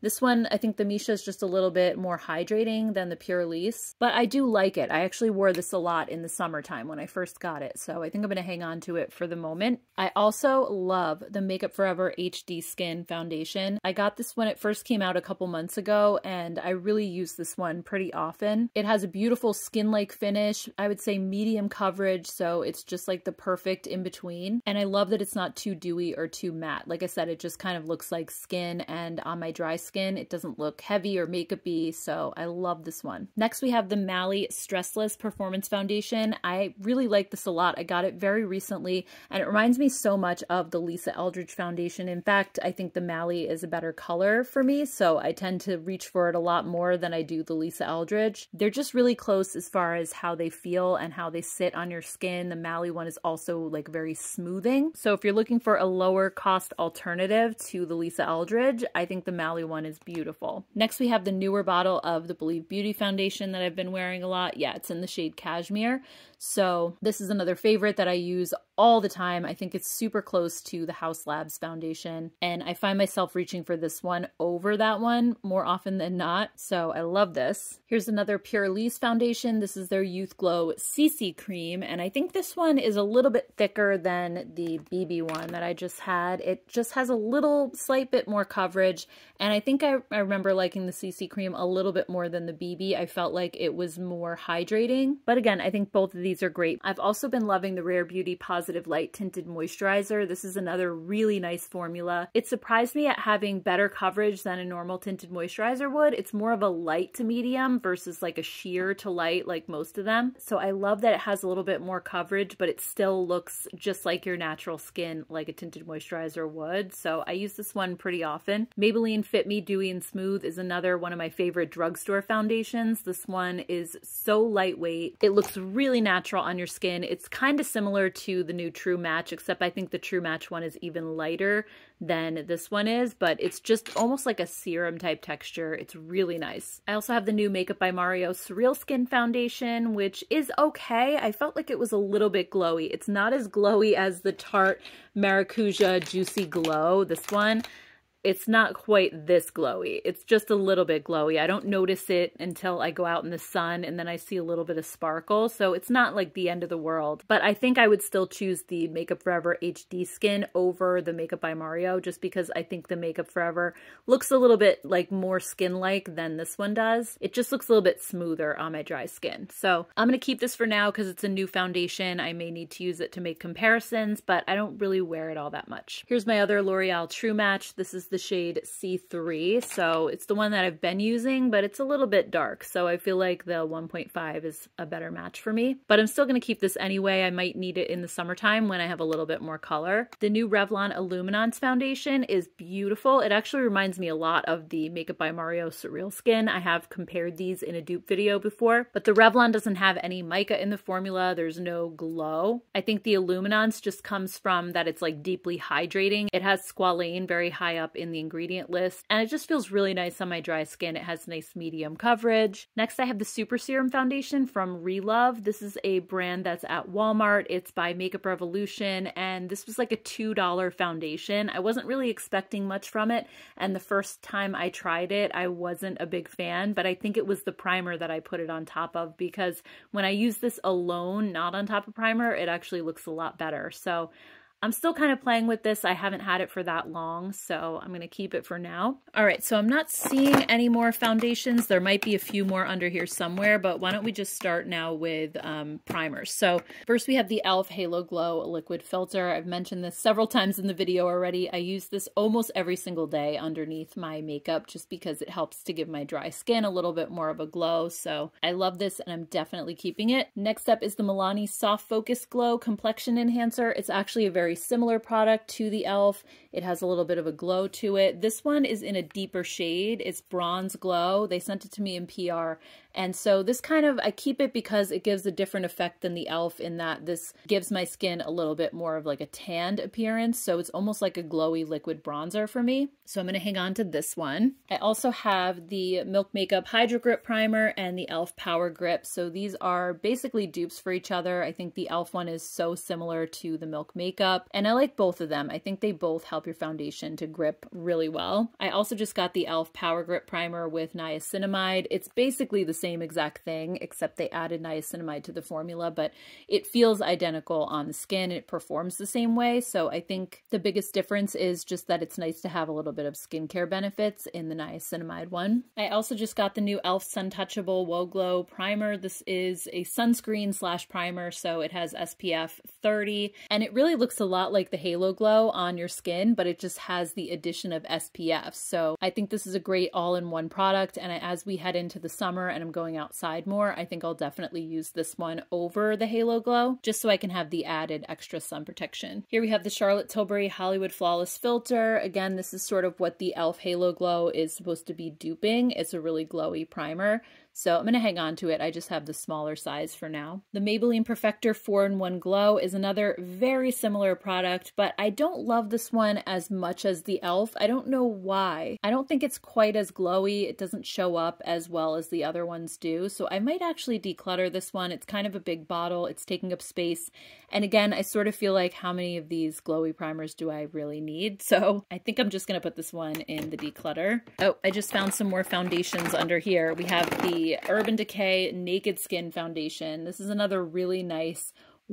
This one, I think the Missha is just a little bit more hydrating than the Pure Lise, but I do like it. I actually wore this a lot in the summertime when I first got it, so I think I'm going to hang on to it for the moment. I also love the Makeup Forever H D Skin Foundation. I got this when it first came out a couple months ago, and I really use this one pretty often. It has a beautiful skin-like finish. I would say medium coverage, so it's just like the perfect in-between, and I love that it's not too dewy or too matte. Like I said, it just kind of looks like skin, and on my dry skin, Skin. It doesn't look heavy or makeup-y, so I love this one. Next we have the Mally Stressless Performance Foundation. I really like this a lot. I got it very recently, and it reminds me so much of the Lisa Eldridge Foundation. In fact, I think the Mally is a better color for me, so I tend to reach for it a lot more than I do the Lisa Eldridge. They're just really close as far as how they feel and how they sit on your skin. The Mally one is also like very smoothing, so if you're looking for a lower cost alternative to the Lisa Eldridge, I think the Mally one is beautiful. Next we have the newer bottle of the Believe Beauty foundation that I've been wearing a lot. Yeah, it's in the shade Cashmere. So this is another favorite that I use all the time. I think it's super close to the House Labs foundation, and I find myself reaching for this one over that one more often than not, so I love this. Here's another Pure Lise foundation. This is their Youth Glow C C Cream, and I think this one is a little bit thicker than the B B one that I just had. It just has a little slight bit more coverage, and I think I, I remember liking the C C cream a little bit more than the B B. I felt like it was more hydrating, but again, I think both of these are great. I've also been loving the Rare Beauty Positive Positive Light Tinted Moisturizer. This is another really nice formula. It surprised me at having better coverage than a normal tinted moisturizer would. It's more of a light to medium versus like a sheer to light like most of them. So I love that it has a little bit more coverage, but it still looks just like your natural skin, like a tinted moisturizer would. So I use this one pretty often. Maybelline Fit Me Dewy and Smooth is another one of my favorite drugstore foundations. This one is so lightweight. It looks really natural on your skin. It's kind of similar to the new True Match, except I think the True Match one is even lighter than this one is, but it's just almost like a serum type texture. It's really nice. I also have the new Makeup by Mario Surreal Skin Foundation, which is okay. I felt like it was a little bit glowy. It's not as glowy as the Tarte Maracuja Juicy Glow, this one. It's not quite this glowy. It's just a little bit glowy. I don't notice it until I go out in the sun and then I see a little bit of sparkle. So it's not like the end of the world, but I think I would still choose the Makeup Forever H D Skin over the Makeup by Mario just because I think the Makeup Forever looks a little bit like more skin-like than this one does. It just looks a little bit smoother on my dry skin. So I'm gonna keep this for now because it's a new foundation. I may need to use it to make comparisons, but I don't really wear it all that much. Here's my other L'Oreal True Match. This is the The shade C three, so it's the one that I've been using, but it's a little bit dark, so I feel like the one point five is a better match for me, but I'm still going to keep this anyway. I might need it in the summertime when I have a little bit more color. The new Revlon Illuminance foundation is beautiful. It actually reminds me a lot of the Makeup by Mario Surreal Skin. I have compared these in a dupe video before, but the Revlon doesn't have any mica in the formula. There's no glow. I think the Illuminance just comes from that it's like deeply hydrating. It has squalane very high up in in the ingredient list, and it just feels really nice on my dry skin. It has nice medium coverage. Next, I have the Super Serum Foundation from Relove. This is a brand that's at Walmart. It's by Makeup Revolution, and this was like a two dollar foundation. I wasn't really expecting much from it, and the first time I tried it, I wasn't a big fan, but I think it was the primer that I put it on top of, because when I use this alone, not on top of primer, it actually looks a lot better. So I'm still kind of playing with this. I haven't had it for that long, so I'm going to keep it for now. All right, so I'm not seeing any more foundations. There might be a few more under here somewhere, but why don't we just start now with um, primers. So first we have the e l f. Halo Glow Liquid Filter. I've mentioned this several times in the video already. I use this almost every single day underneath my makeup just because it helps to give my dry skin a little bit more of a glow. So I love this, and I'm definitely keeping it. Next up is the Milani Soft Focus Glow Complexion Enhancer. It's actually a very Very similar product to the e l f. It has a little bit of a glow to it. This one is in a deeper shade. It's Bronze Glow. They sent it to me in P R. And so this kind of, I keep it because it gives a different effect than the e l f in that this gives my skin a little bit more of like a tanned appearance. So it's almost like a glowy liquid bronzer for me. So I'm going to hang on to this one. I also have the Milk Makeup Hydro Grip Primer and the e l f. Power Grip. So these are basically dupes for each other. I think the e l f one is so similar to the Milk Makeup. And I like both of them. I think they both help your foundation to grip really well. I also just got the e l f. Power Grip Primer with niacinamide. It's basically the same exact thing, except they added niacinamide to the formula, but it feels identical on the skin. It performs the same way. So I think the biggest difference is just that it's nice to have a little bit of skincare benefits in the niacinamide one. I also just got the new e l f. Sun Touchable Whoa Glow Primer. This is a sunscreen slash primer, so it has S P F thirty, and it really looks a A lot like the Halo Glow on your skin, but it just has the addition of S P F. So I think this is a great all-in-one product, and as we head into the summer and I'm going outside more, I think I'll definitely use this one over the Halo Glow just so I can have the added extra sun protection. Here we have the Charlotte Tilbury Hollywood Flawless Filter. Again, this is sort of what the e l f. Halo Glow is supposed to be duping. It's a really glowy primer. So I'm going to hang on to it. I just have the smaller size for now. The Maybelline Perfector four in one Glow is another very similar product, but I don't love this one as much as the e l f. I don't know why. I don't think it's quite as glowy. It doesn't show up as well as the other ones do. So I might actually declutter this one. It's kind of a big bottle. It's taking up space. And again, I sort of feel like, how many of these glowy primers do I really need? So I think I'm just going to put this one in the declutter. Oh, I just found some more foundations under here. We have the Urban Decay Naked Skin Foundation. This is another really nice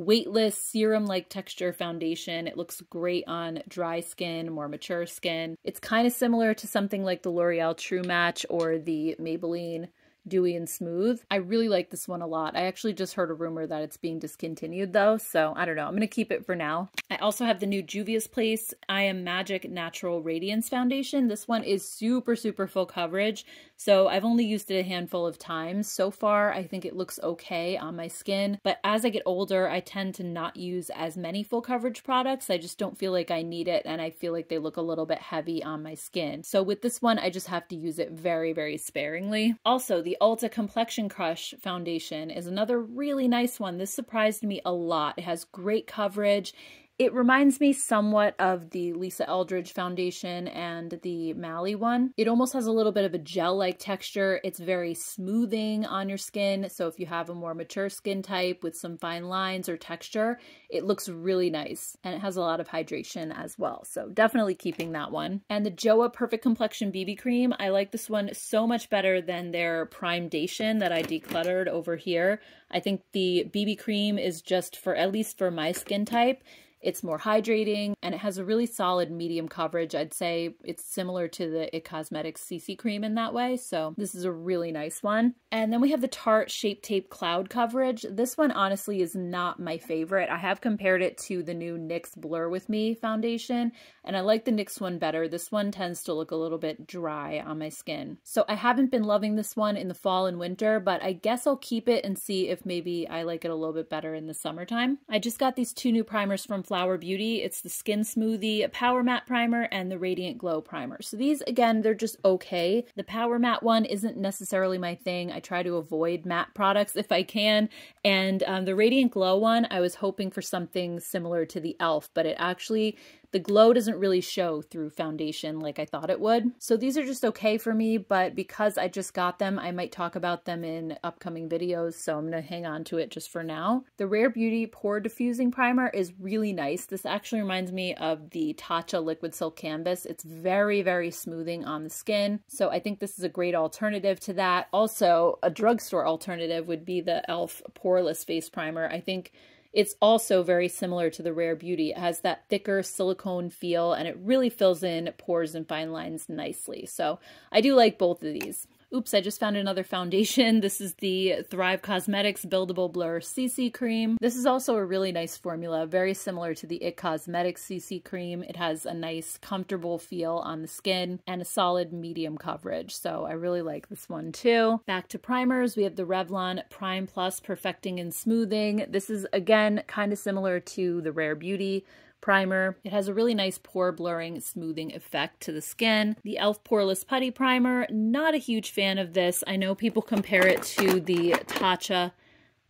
weightless serum-like texture foundation. It looks great on dry skin, more mature skin. It's kind of similar to something like the L'Oreal True Match or the Maybelline dewy and smooth. I really like this one a lot. I actually just heard a rumor that it's being discontinued though, so I don't know. I'm gonna keep it for now. I also have the new Juvia's Place I Am Magic Natural Radiance Foundation. This one is super, super full coverage, so I've only used it a handful of times so far. I think it looks okay on my skin, but as I get older, I tend to not use as many full coverage products. I just don't feel like I need it, and I feel like they look a little bit heavy on my skin. So with this one, I just have to use it very, very sparingly. Also, the Ulta Complexion Crush Foundation is another really nice one. This surprised me a lot. It has great coverage. It reminds me somewhat of the Lisa Eldridge foundation and the Mally one. It almost has a little bit of a gel-like texture. It's very smoothing on your skin, so if you have a more mature skin type with some fine lines or texture, it looks really nice, and it has a lot of hydration as well, so definitely keeping that one. And the Joa Perfect Complexion B B Cream, I like this one so much better than their Primedation that I decluttered over here. I think the B B Cream is just, for at least for my skin type, it's more hydrating, and it has a really solid medium coverage. I'd say it's similar to the It Cosmetics C C Cream in that way, so this is a really nice one. And then we have the Tarte Shape Tape Cloud Coverage. This one honestly is not my favorite. I have compared it to the new N Y X Blur With Me foundation, and I like the N Y X one better. This one tends to look a little bit dry on my skin. So I haven't been loving this one in the fall and winter, but I guess I'll keep it and see if maybe I like it a little bit better in the summertime. I just got these two new primers from Flower Beauty. It's the Skin Smoothie Power Matte Primer and the Radiant Glow Primer. So these, again, they're just okay. The Power Matte one isn't necessarily my thing. I try to avoid matte products if I can. And um, the Radiant Glow one, I was hoping for something similar to the e l f, but it actually, the glow doesn't really show through foundation like I thought it would. So these are just okay for me, but because I just got them, I might talk about them in upcoming videos, so I'm gonna hang on to it just for now. The Rare Beauty Pore Diffusing Primer is really nice. This actually reminds me of the Tatcha Liquid Silk Canvas. It's very, very smoothing on the skin, so I think this is a great alternative to that. Also, a drugstore alternative would be the e l f. Poreless Face Primer. I think it's also very similar to the Rare Beauty. It has that thicker silicone feel, and it really fills in pores and fine lines nicely. So I do like both of these. Oops, I just found another foundation. This is the Thrive Cosmetics Buildable Blur C C Cream. This is also a really nice formula, very similar to the It Cosmetics C C Cream. It has a nice, comfortable feel on the skin and a solid medium coverage, so I really like this one too. Back to primers, we have the Revlon Prime Plus Perfecting and Smoothing. This is, again, kind of similar to the Rare Beauty primer. It has a really nice pore blurring, smoothing effect to the skin. The e l f. Poreless Putty Primer, not a huge fan of this. I know people compare it to the Tatcha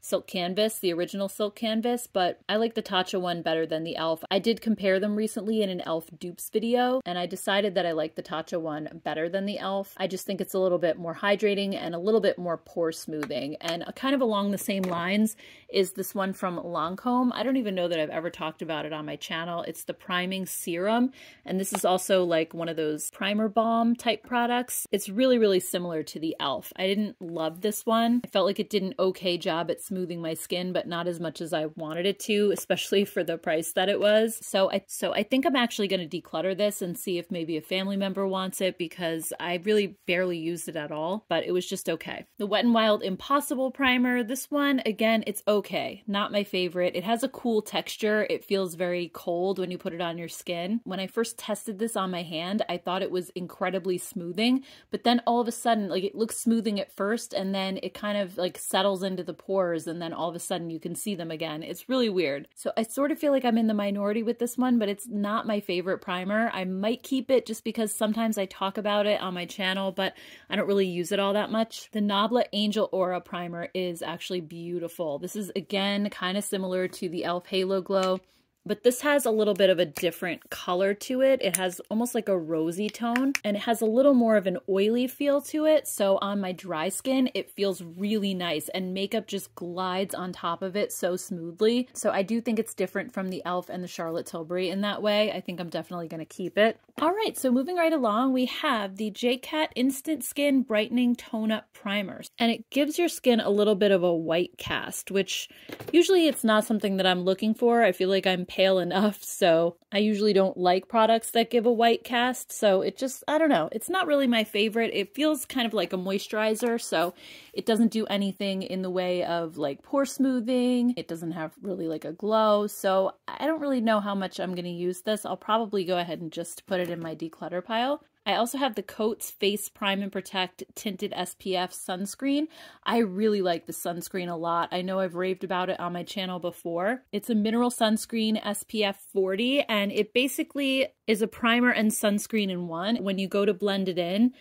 Silk Canvas, the original Silk Canvas, but I like the Tatcha one better than the e l f. I did compare them recently in an e l f dupes video, and I decided that I like the Tatcha one better than the e l f. I just think it's a little bit more hydrating and a little bit more pore smoothing. And kind of along the same lines is this one from Lancome. I don't even know that I've ever talked about it on my channel. It's the Priming Serum, and this is also like one of those primer balm type products. It's really, really similar to the e l f. I didn't love this one. I felt like it did an okay job at smoothing my skin, but not as much as I wanted it to, especially for the price that it was. So I so I think I'm actually going to declutter this and see if maybe a family member wants it, because I really barely used it at all, but it was just okay. The Wet n Wild Impossible Primer, this one, again, it's okay. Not my favorite. It has a cool texture. It feels very cold when you put it on your skin. When I first tested this on my hand, I thought it was incredibly smoothing, but then all of a sudden, like, it looks smoothing at first, and then it kind of like settles into the pores, and then all of a sudden you can see them again. It's really weird. So I sort of feel like I'm in the minority with this one, but it's not my favorite primer. I might keep it just because sometimes I talk about it on my channel, but I don't really use it all that much. The Nabla Angel Aura Primer is actually beautiful. This is, again, kind of similar to the e l f. Halo Glow, but this has a little bit of a different color to it. It has almost like a rosy tone, and it has a little more of an oily feel to it. So on my dry skin, it feels really nice, and makeup just glides on top of it so smoothly. So I do think it's different from the e l f and the Charlotte Tilbury in that way. I think I'm definitely gonna keep it. All right, so moving right along, we have the J Cat Instant Skin Brightening Tone Up Primer. And it gives your skin a little bit of a white cast, which usually it's not something that I'm looking for. I feel like I'm pale enough, so I usually don't like products that give a white cast, so it just, I don't know, it's not really my favorite. It feels kind of like a moisturizer, so it doesn't do anything in the way of like pore smoothing. It doesn't have really like a glow, so I don't really know how much I'm going to use this. I'll probably go ahead and just put it in my declutter pile. I also have the Coats Face Prime and Protect Tinted S P F Sunscreen. I really like the sunscreen a lot. I know I've raved about it on my channel before. It's a mineral sunscreen S P F forty, and it basically is a primer and sunscreen in one. When you go to blend it in,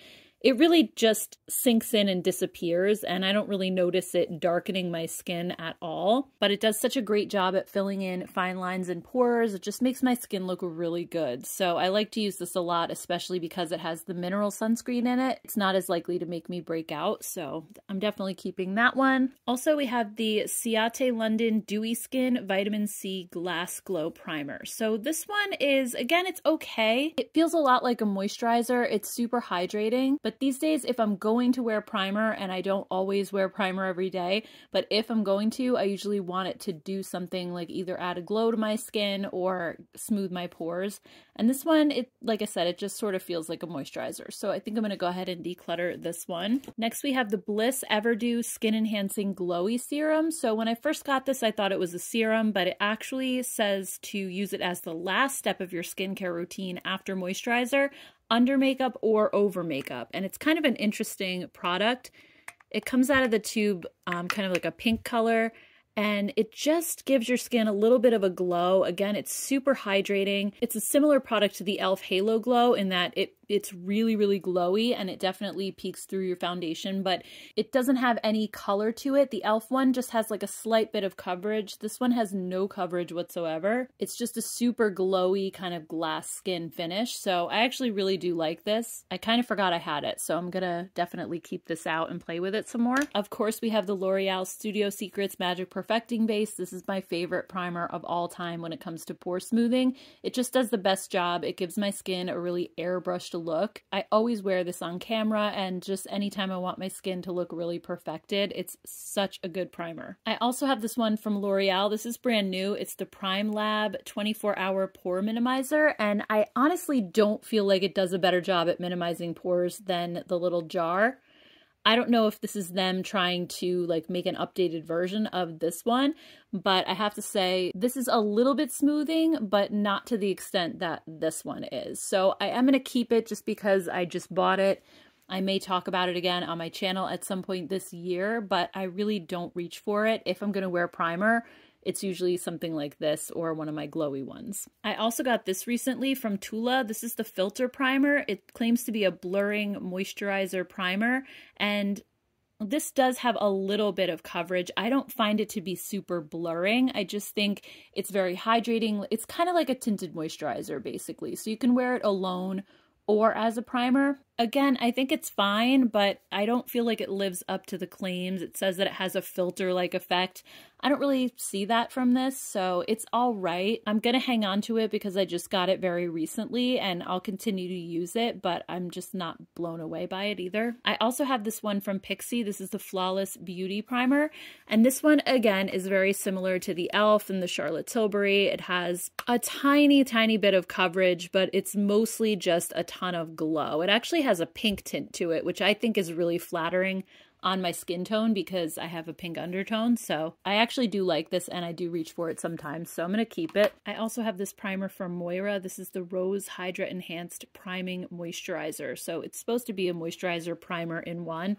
it really just sinks in and disappears, and I don't really notice it darkening my skin at all, but it does such a great job at filling in fine lines and pores. It just makes my skin look really good. So I like to use this a lot, especially because it has the mineral sunscreen in it. It's not as likely to make me break out, so I'm definitely keeping that one. Also, we have the Ciate London Dewy Skin Vitamin C Glass Glow Primer. So this one is, again, it's okay. It feels a lot like a moisturizer. It's super hydrating, but But these days, if I'm going to wear primer, and I don't always wear primer every day, but if I'm going to, I usually want it to do something like either add a glow to my skin or smooth my pores. And this one, it, like I said, it just sort of feels like a moisturizer. So I think I'm going to go ahead and declutter this one. Next, we have the Bliss Everdew Skin Enhancing Glowy Serum. So when I first got this, I thought it was a serum, but it actually says to use it as the last step of your skincare routine after moisturizer, under makeup or over makeup. And it's kind of an interesting product. It comes out of the tube um, kind of like a pink color, and it just gives your skin a little bit of a glow. Again, it's super hydrating. It's a similar product to the e l f. Halo Glow in that it it's really, really glowy, and it definitely peeks through your foundation, but it doesn't have any color to it. The e l f one just has like a slight bit of coverage. This one has no coverage whatsoever. It's just a super glowy kind of glass skin finish. So I actually really do like this. I kind of forgot I had it, so I'm gonna definitely keep this out and play with it some more. Of course, we have the L'Oreal Studio Secrets Magic Perfecting Base. This is my favorite primer of all time when it comes to pore smoothing. It just does the best job. It gives my skin a really airbrushed look. I always wear this on camera, and just anytime I want my skin to look really perfected, it's such a good primer. I also have this one from L'Oreal. This is brand new. It's the Prime Lab twenty-four hour Pore Minimizer, and I honestly don't feel like it does a better job at minimizing pores than the little jar. I don't know if this is them trying to like make an updated version of this one, but I have to say this is a little bit smoothing, but not to the extent that this one is. So I am going to keep it just because I just bought it. I may talk about it again on my channel at some point this year, but I really don't reach for it. If I'm going to wear primer, it's usually something like this or one of my glowy ones. I also got this recently from Tula. This is the Filter Primer. It claims to be a blurring moisturizer primer, and this does have a little bit of coverage. I don't find it to be super blurring. I just think it's very hydrating. It's kind of like a tinted moisturizer, basically. So you can wear it alone or as a primer. Again, I think it's fine, but I don't feel like it lives up to the claims. It says that it has a filter-like effect. I don't really see that from this, so it's all right. I'm going to hang on to it because I just got it very recently, and I'll continue to use it, but I'm just not blown away by it either. I also have this one from Pixie. This is the Flawless Beauty Primer, and this one, again, is very similar to the e l f and the Charlotte Tilbury. It has a tiny, tiny bit of coverage, but it's mostly just a ton of glow. It actually has has a pink tint to it, which I think is really flattering on my skin tone because I have a pink undertone. So I actually do like this, and I do reach for it sometimes, so I'm going to keep it. I also have this primer from Moira. This is the Rose Hydra Enhanced Priming Moisturizer. So it's supposed to be a moisturizer primer in one.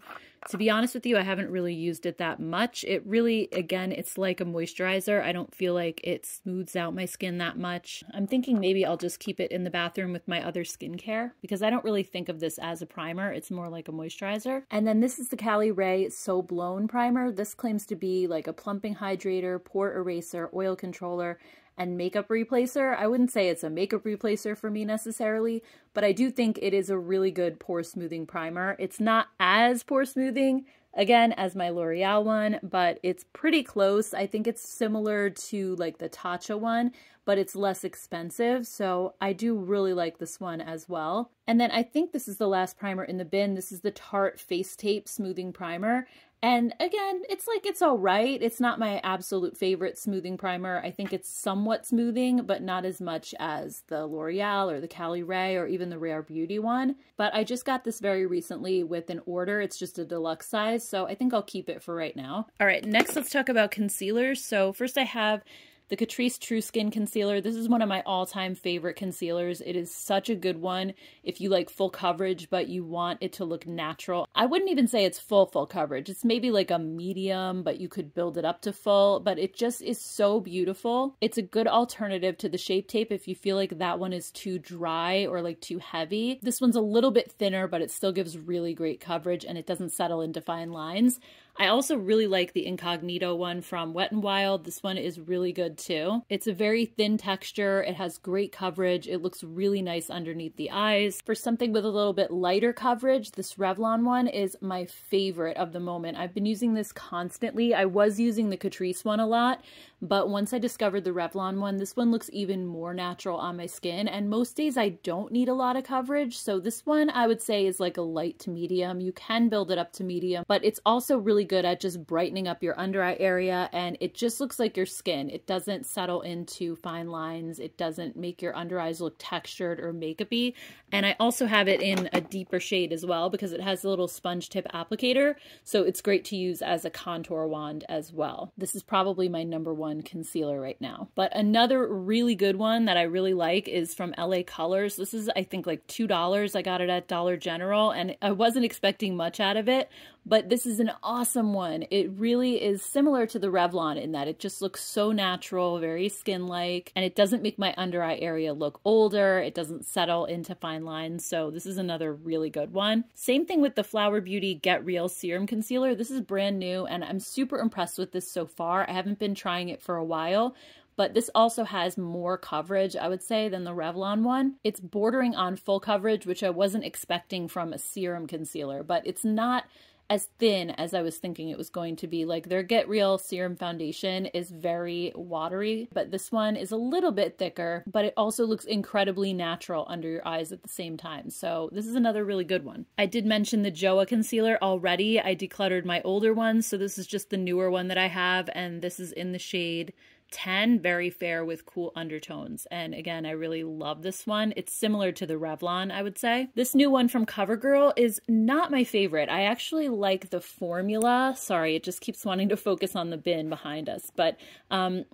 To be honest with you, I haven't really used it that much. It really, again, it's like a moisturizer. I don't feel like it smooths out my skin that much. I'm thinking maybe I'll just keep it in the bathroom with my other skincare because I don't really think of this as a primer. It's more like a moisturizer. And then this is the Cali Ray So Blown Primer. This claims to be like a plumping hydrator, pore eraser, oil controller, and makeup replacer. I wouldn't say it's a makeup replacer for me necessarily, but I do think it is a really good pore smoothing primer. It's not as pore smoothing, again, as my L'Oreal one, but it's pretty close. I think it's similar to like the Tatcha one, but it's less expensive. So I do really like this one as well. And then I think this is the last primer in the bin. This is the Tarte Face Tape Smoothing Primer. And again, it's like, it's all right. It's not my absolute favorite smoothing primer. I think it's somewhat smoothing, but not as much as the L'Oreal or the Cali Rae or even the Rare Beauty one. But I just got this very recently with an order. It's just a deluxe size, so I think I'll keep it for right now. All right, next let's talk about concealers. So first I have the Catrice True Skin Concealer. This is one of my all-time favorite concealers. It is such a good one if you like full coverage, but you want it to look natural. I wouldn't even say it's full, full coverage. It's maybe like a medium, but you could build it up to full, but it just is so beautiful. It's a good alternative to the Shape Tape if you feel like that one is too dry or like too heavy. This one's a little bit thinner, but it still gives really great coverage and it doesn't settle into fine lines. I also really like the Incognito one from Wet n Wild. This one is really good too. It's a very thin texture. It has great coverage. It looks really nice underneath the eyes. For something with a little bit lighter coverage, this Revlon one is my favorite of the moment. I've been using this constantly. I was using the Catrice one a lot, but once I discovered the Revlon one, this one looks even more natural on my skin. And most days I don't need a lot of coverage. So this one I would say is like a light to medium. You can build it up to medium, but it's also really good at just brightening up your under eye area, and it just looks like your skin. It doesn't settle into fine lines. It doesn't make your under eyes look textured or makeup-y. And I also have it in a deeper shade as well because it has a little sponge tip applicator, so it's great to use as a contour wand as well. This is probably my number one concealer right now. But another really good one that I really like is from L A Colors. This is, I think, like two dollars. I got it at Dollar General and I wasn't expecting much out of it, but this is an awesome one. It really is similar to the Revlon in that it just looks so natural, very skin-like, and it doesn't make my under eye area look older. It doesn't settle into fine lines. So this is another really good one. Same thing with the Flower Beauty Get Real Serum Concealer. This is brand new and I'm super impressed with this so far. I haven't been trying it for a while, but this also has more coverage, I would say, than the Revlon one. It's bordering on full coverage, which I wasn't expecting from a serum concealer, but it's not as thin as I was thinking it was going to be. Like their Get Real Serum Foundation is very watery, but this one is a little bit thicker, but it also looks incredibly natural under your eyes at the same time. So this is another really good one. I did mention the Joa concealer already. I decluttered my older one, so this is just the newer one that I have, and this is in the shade ten, Very Fair with Cool Undertones. And again, I really love this one. It's similar to the Revlon, I would say. This new one from CoverGirl is not my favorite. I actually like the formula. Sorry, it just keeps wanting to focus on the bin behind us. But um,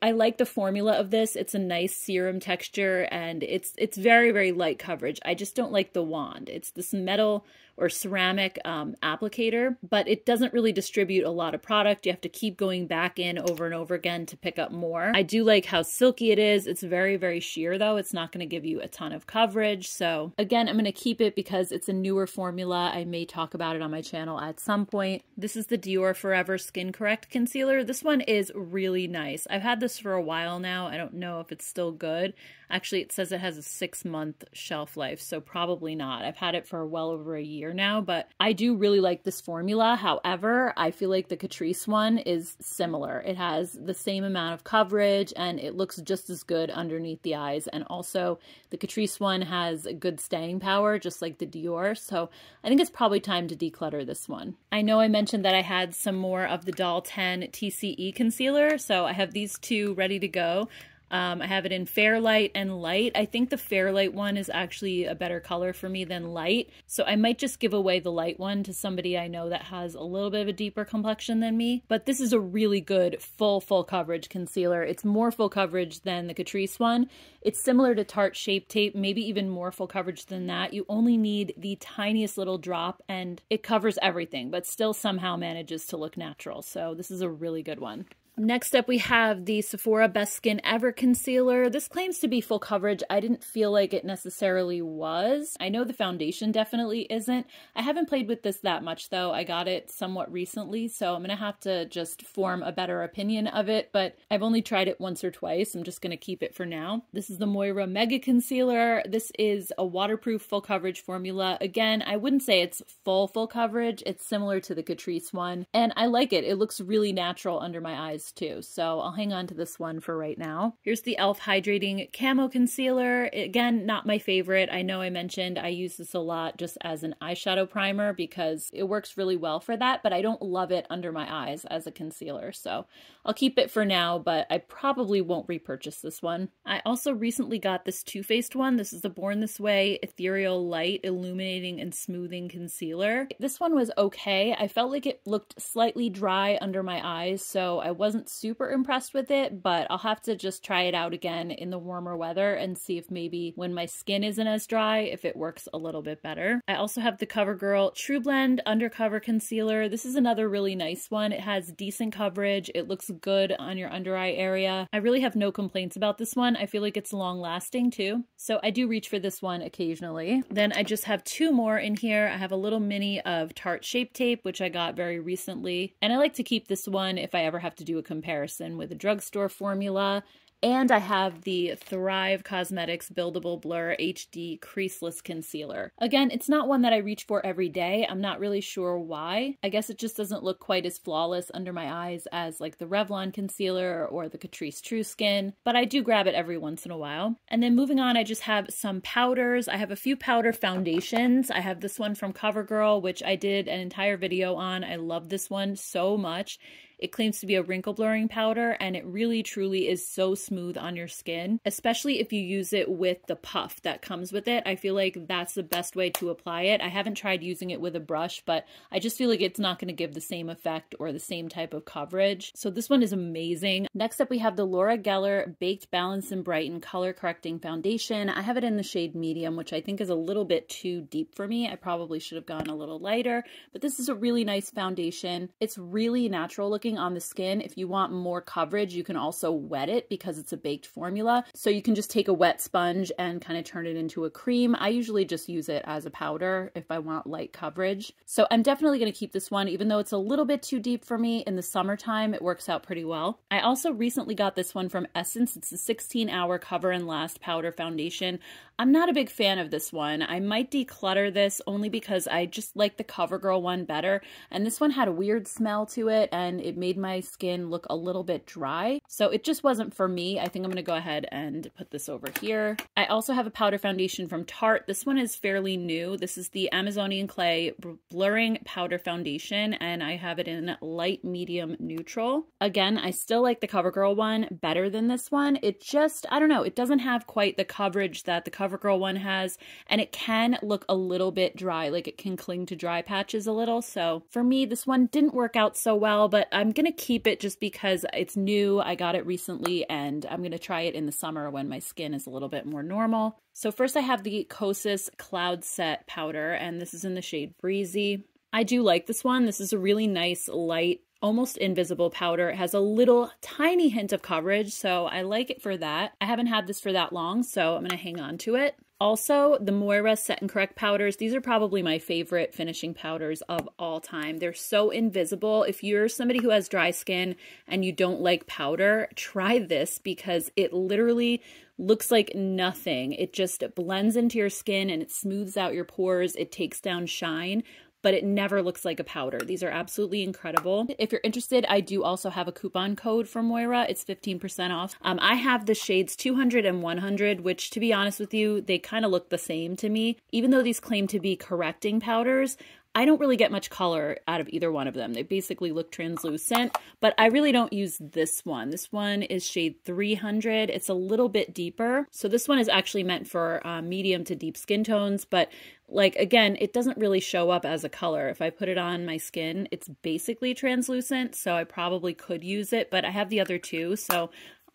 I like the formula of this. It's a nice serum texture and it's, it's very, very light coverage. I just don't like the wand. It's this metal or ceramic um, applicator, but it doesn't really distribute a lot of product. You have to keep going back in over and over again to pick up more. I do like how silky it is. It's very, very sheer though. It's not gonna give you a ton of coverage. So again, I'm gonna keep it because it's a newer formula. I may talk about it on my channel at some point. This is the Dior Forever Skin Correct Concealer. This one is really nice. I've had this for a while now. I don't know if it's still good. Actually, it says it has a six month shelf life, so probably not. I've had it for well over a year now, but I do really like this formula. However, I feel like the Catrice one is similar. It has the same amount of coverage and it looks just as good underneath the eyes. And also the Catrice one has a good staying power, just like the Dior. So I think it's probably time to declutter this one. I know I mentioned that I had some more of the Doll ten T C E concealer. So I have these two ready to go. Um, I have it in Fairlight and Light. I think the Fairlight one is actually a better color for me than Light. So I might just give away the Light one to somebody I know that has a little bit of a deeper complexion than me. But this is a really good full, full coverage concealer. It's more full coverage than the Catrice one. It's similar to Tarte Shape Tape, maybe even more full coverage than that. You only need the tiniest little drop and it covers everything, but still somehow manages to look natural. So this is a really good one. Next up, we have the Sephora Best Skin Ever Concealer. This claims to be full coverage. I didn't feel like it necessarily was. I know the foundation definitely isn't. I haven't played with this that much though. I got it somewhat recently, so I'm gonna have to just form a better opinion of it, but I've only tried it once or twice. I'm just gonna keep it for now. This is the Moira Mega Concealer. This is a waterproof full coverage formula. Again, I wouldn't say it's full, full coverage. It's similar to the Catrice one, and I like it. It looks really natural under my eyes. this too, so I'll hang on to this one for right now. Here's the e l f. Hydrating Camo Concealer. Again, not my favorite. I know I mentioned I use this a lot just as an eyeshadow primer because it works really well for that, but I don't love it under my eyes as a concealer, so I'll keep it for now, but I probably won't repurchase this one. I also recently got this Too Faced one. This is the Born This Way Ethereal Light Illuminating and Smoothing Concealer. This one was okay. I felt like it looked slightly dry under my eyes, so I wasn't super impressed with it, but I'll have to just try it out again in the warmer weather and see if maybe when my skin isn't as dry, if it works a little bit better. I also have the CoverGirl True Blend Undercover Concealer. This is another really nice one. It has decent coverage. It looks good on your under eye area. I really have no complaints about this one. I feel like it's long lasting too. So I do reach for this one occasionally. Then I just have two more in here. I have a little mini of Tarte Shape Tape, which I got very recently. And I like to keep this one if I ever have to do a comparison with a drugstore formula. And I have the Thrive Cosmetics Buildable Blur H D Creaseless Concealer. Again, it's not one that I reach for every day. I'm not really sure why. I guess it just doesn't look quite as flawless under my eyes as like the Revlon concealer or the Catrice True Skin, but I do grab it every once in a while. And then moving on, I just have some powders. I have a few powder foundations. I have this one from CoverGirl, which I did an entire video on. I love this one so much. It claims to be a wrinkle blurring powder, and it really truly is so smooth on your skin, especially if you use it with the puff that comes with it. I feel like that's the best way to apply it. I haven't tried using it with a brush, but I just feel like it's not going to give the same effect or the same type of coverage. So this one is amazing. Next up, we have the Laura Geller Baked Balance and Brighten Color Correcting Foundation. I have it in the shade medium, which I think is a little bit too deep for me. I probably should have gone a little lighter, but this is a really nice foundation. It's really natural looking on the skin. If you want more coverage, you can also wet it because it's a baked formula. So you can just take a wet sponge and kind of turn it into a cream. I usually just use it as a powder if I want light coverage. So I'm definitely going to keep this one, even though it's a little bit too deep for me in the summertime. It works out pretty well. I also recently got this one from Essence. It's a sixteen hour Cover and Last Powder Foundation. I'm not a big fan of this one. I might declutter this only because I just like the CoverGirl one better. And this one had a weird smell to it, and it made my skin look a little bit dry. So it just wasn't for me. I think I'm going to go ahead and put this over here. I also have a powder foundation from Tarte. This one is fairly new. This is the Amazonian Clay Blurring Powder Foundation, and I have it in light, medium, neutral. Again, I still like the CoverGirl one better than this one. It just, I don't know, it doesn't have quite the coverage that the CoverGirl one has, and it can look a little bit dry. Like it can cling to dry patches a little. So for me, this one didn't work out so well, but I'm I'm going to keep it just because it's new. I got it recently, and I'm going to try it in the summer when my skin is a little bit more normal. So first I have the Kosas Cloud Set Powder, and this is in the shade Breezy. I do like this one. This is a really nice, light, almost invisible powder. It has a little tiny hint of coverage, so I like it for that. I haven't had this for that long, so I'm going to hang on to it. Also, the Moira Set and Correct powders. These are probably my favorite finishing powders of all time. They're so invisible. If you're somebody who has dry skin and you don't like powder, try this because it literally looks like nothing. It just blends into your skin and it smooths out your pores. It takes down shine, but it never looks like a powder. These are absolutely incredible. If you're interested, I do also have a coupon code for Moira. It's fifteen percent off. Um, I have the shades two hundred and one hundred, which to be honest with you, they kind of look the same to me. Even though these claim to be correcting powders, I don't really get much color out of either one of them. They basically look translucent, but I really don't use this one. This one is shade three hundred. It's a little bit deeper. So this one is actually meant for uh, medium to deep skin tones, but like, again, it doesn't really show up as a color. If I put it on my skin, it's basically translucent, so I probably could use it, but I have the other two, so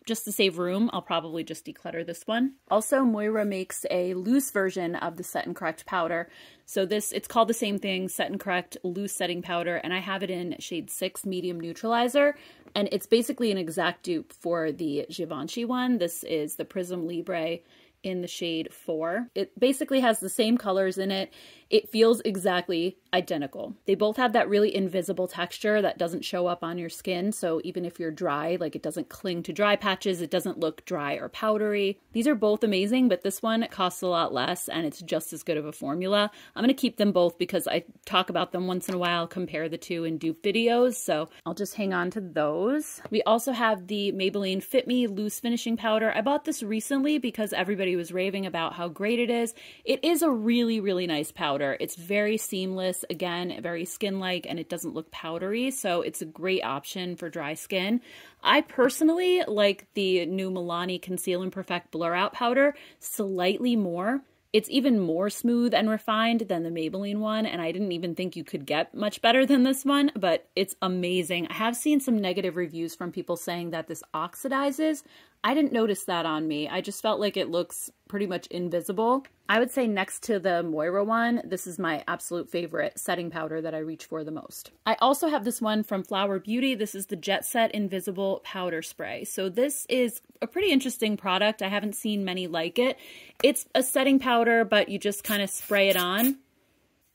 just to save room, I'll probably just declutter this one. Also, Moira makes a loose version of the Set and Correct powder. So this, it's called the same thing, Set and Correct Loose Setting Powder, and I have it in shade six, Medium Neutralizer, and it's basically an exact dupe for the Givenchy one. This is the Prism Libre in the shade four. It basically has the same colors in it. it feels exactly identical. They both have that really invisible texture that doesn't show up on your skin, so even if you're dry, like it doesn't cling to dry patches, it doesn't look dry or powdery. These are both amazing, but this one costs a lot less and it's just as good of a formula. I'm gonna keep them both because I talk about them once in a while, compare the two and dupe videos, so I'll just hang on to those. We also have the Maybelline Fit Me Loose Finishing Powder. I bought this recently because everybody was raving about how great it is. It is a really, really nice powder. It's very seamless, again, very skin-like, and it doesn't look powdery, so it's a great option for dry skin. I personally like the new Milani Conceal and Perfect Blur Out Powder slightly more. It's even more smooth and refined than the Maybelline one, and I didn't even think you could get much better than this one, but it's amazing. I have seen some negative reviews from people saying that this oxidizes. I didn't notice that on me. I just felt like it looks pretty much invisible. I would say next to the Moira one, this is my absolute favorite setting powder that I reach for the most. I also have this one from Flower Beauty. This is the Jet Set Invisible Powder Spray. So this is a pretty interesting product. I haven't seen many like it. It's a setting powder, but you just kind of spray it on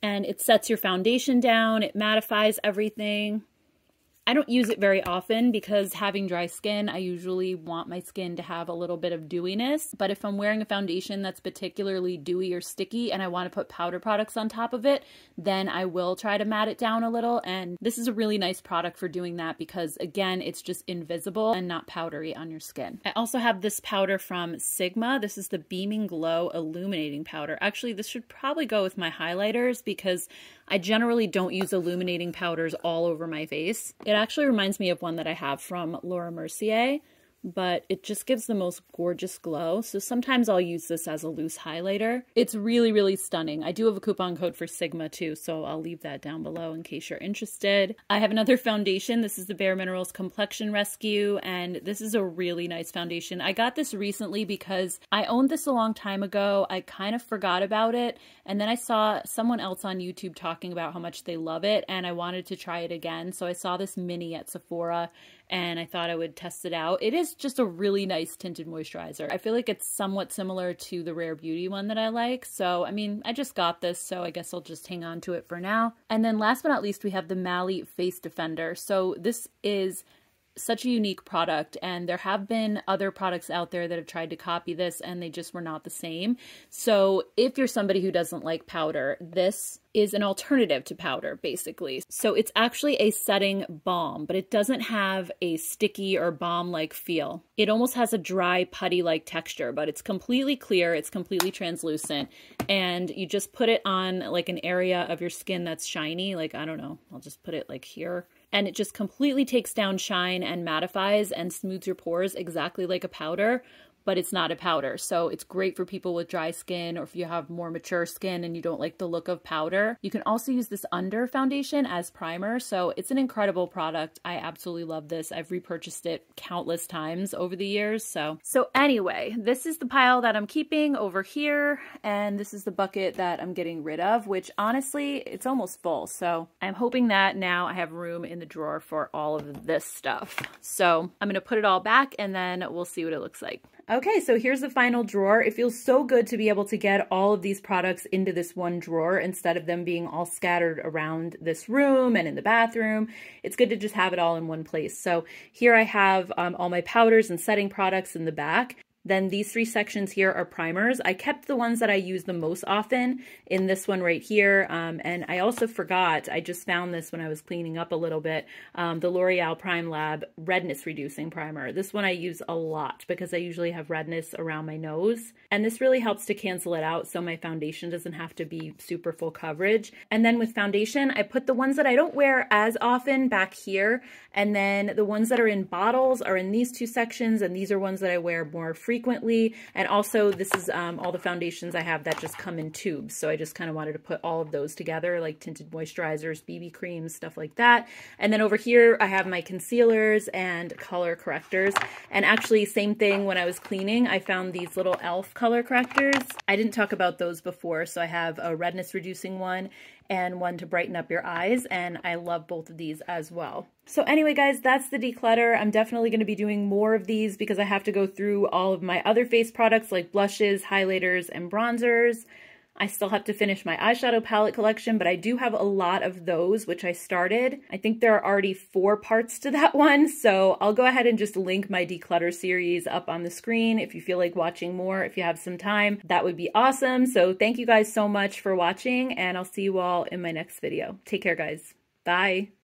and it sets your foundation down. It mattifies everything. I don't use it very often because having dry skin, I usually want my skin to have a little bit of dewiness. But if I'm wearing a foundation that's particularly dewy or sticky and I want to put powder products on top of it, then I will try to matte it down a little. And this is a really nice product for doing that because, again, it's just invisible and not powdery on your skin. I also have this powder from Sigma. This is the Beaming Glow Illuminating Powder. Actually, this should probably go with my highlighters because I generally don't use illuminating powders all over my face. It actually reminds me of one that I have from Laura Mercier, but it just gives the most gorgeous glow. So sometimes I'll use this as a loose highlighter. It's really, really stunning. I do have a coupon code for Sigma too, so I'll leave that down below in case you're interested. I have another foundation. This is the Bare Minerals Complexion Rescue, and this is a really nice foundation. I got this recently because I owned this a long time ago. I kind of forgot about it, and then I saw someone else on YouTube talking about how much they love it, and I wanted to try it again. So I saw this mini at Sephora, and I thought I would test it out. It is just a really nice tinted moisturizer. I feel like it's somewhat similar to the Rare Beauty one that I like. So, I mean, I just got this, so I guess I'll just hang on to it for now. And then last but not least, we have the Mally Face Defender. So this is such a unique product, and there have been other products out there that have tried to copy this and they just were not the same. So if you're somebody who doesn't like powder, this is an alternative to powder, basically. So it's actually a setting balm, but it doesn't have a sticky or balm-like feel. It almost has a dry putty-like texture, but it's completely clear, it's completely translucent, and you just put it on like an area of your skin that's shiny, like, I don't know, I'll just put it like here. And it just completely takes down shine and mattifies and smooths your pores exactly like a powder, but it's not a powder. So it's great for people with dry skin or if you have more mature skin and you don't like the look of powder. You can also use this under foundation as primer. So it's an incredible product. I absolutely love this. I've repurchased it countless times over the years. So, so anyway, this is the pile that I'm keeping over here. And this is the bucket that I'm getting rid of, which honestly, it's almost full. So I'm hoping that now I have room in the drawer for all of this stuff. So I'm going to put it all back and then we'll see what it looks like. Okay, so here's the final drawer. It feels so good to be able to get all of these products into this one drawer instead of them being all scattered around this room and in the bathroom. It's good to just have it all in one place. So here I have um, all my powders and setting products in the back. Then these three sections here are primers. I kept the ones that I use the most often in this one right here. Um, and I also forgot, I just found this when I was cleaning up a little bit, um, the L'Oreal Prime Lab Redness Reducing Primer. This one I use a lot because I usually have redness around my nose. And this really helps to cancel it out so my foundation doesn't have to be super full coverage. And then with foundation, I put the ones that I don't wear as often back here. And then the ones that are in bottles are in these two sections. And these are ones that I wear more frequently. frequently. And also this is um, all the foundations I have that just come in tubes. So I just kind of wanted to put all of those together, like tinted moisturizers, B B creams, stuff like that. And then over here, I have my concealers and color correctors. And actually same thing when I was cleaning, I found these little e l f color correctors. I didn't talk about those before. So I have a redness reducing one and one to brighten up your eyes. And I love both of these as well. So anyway, guys, that's the declutter. I'm definitely going to be doing more of these because I have to go through all of my other face products like blushes, highlighters, and bronzers. I still have to finish my eyeshadow palette collection, but I do have a lot of those, which I started. I think there are already four parts to that one, so I'll go ahead and just link my declutter series up on the screen if you feel like watching more, if you have some time. That would be awesome. So thank you guys so much for watching, and I'll see you all in my next video. Take care, guys. Bye.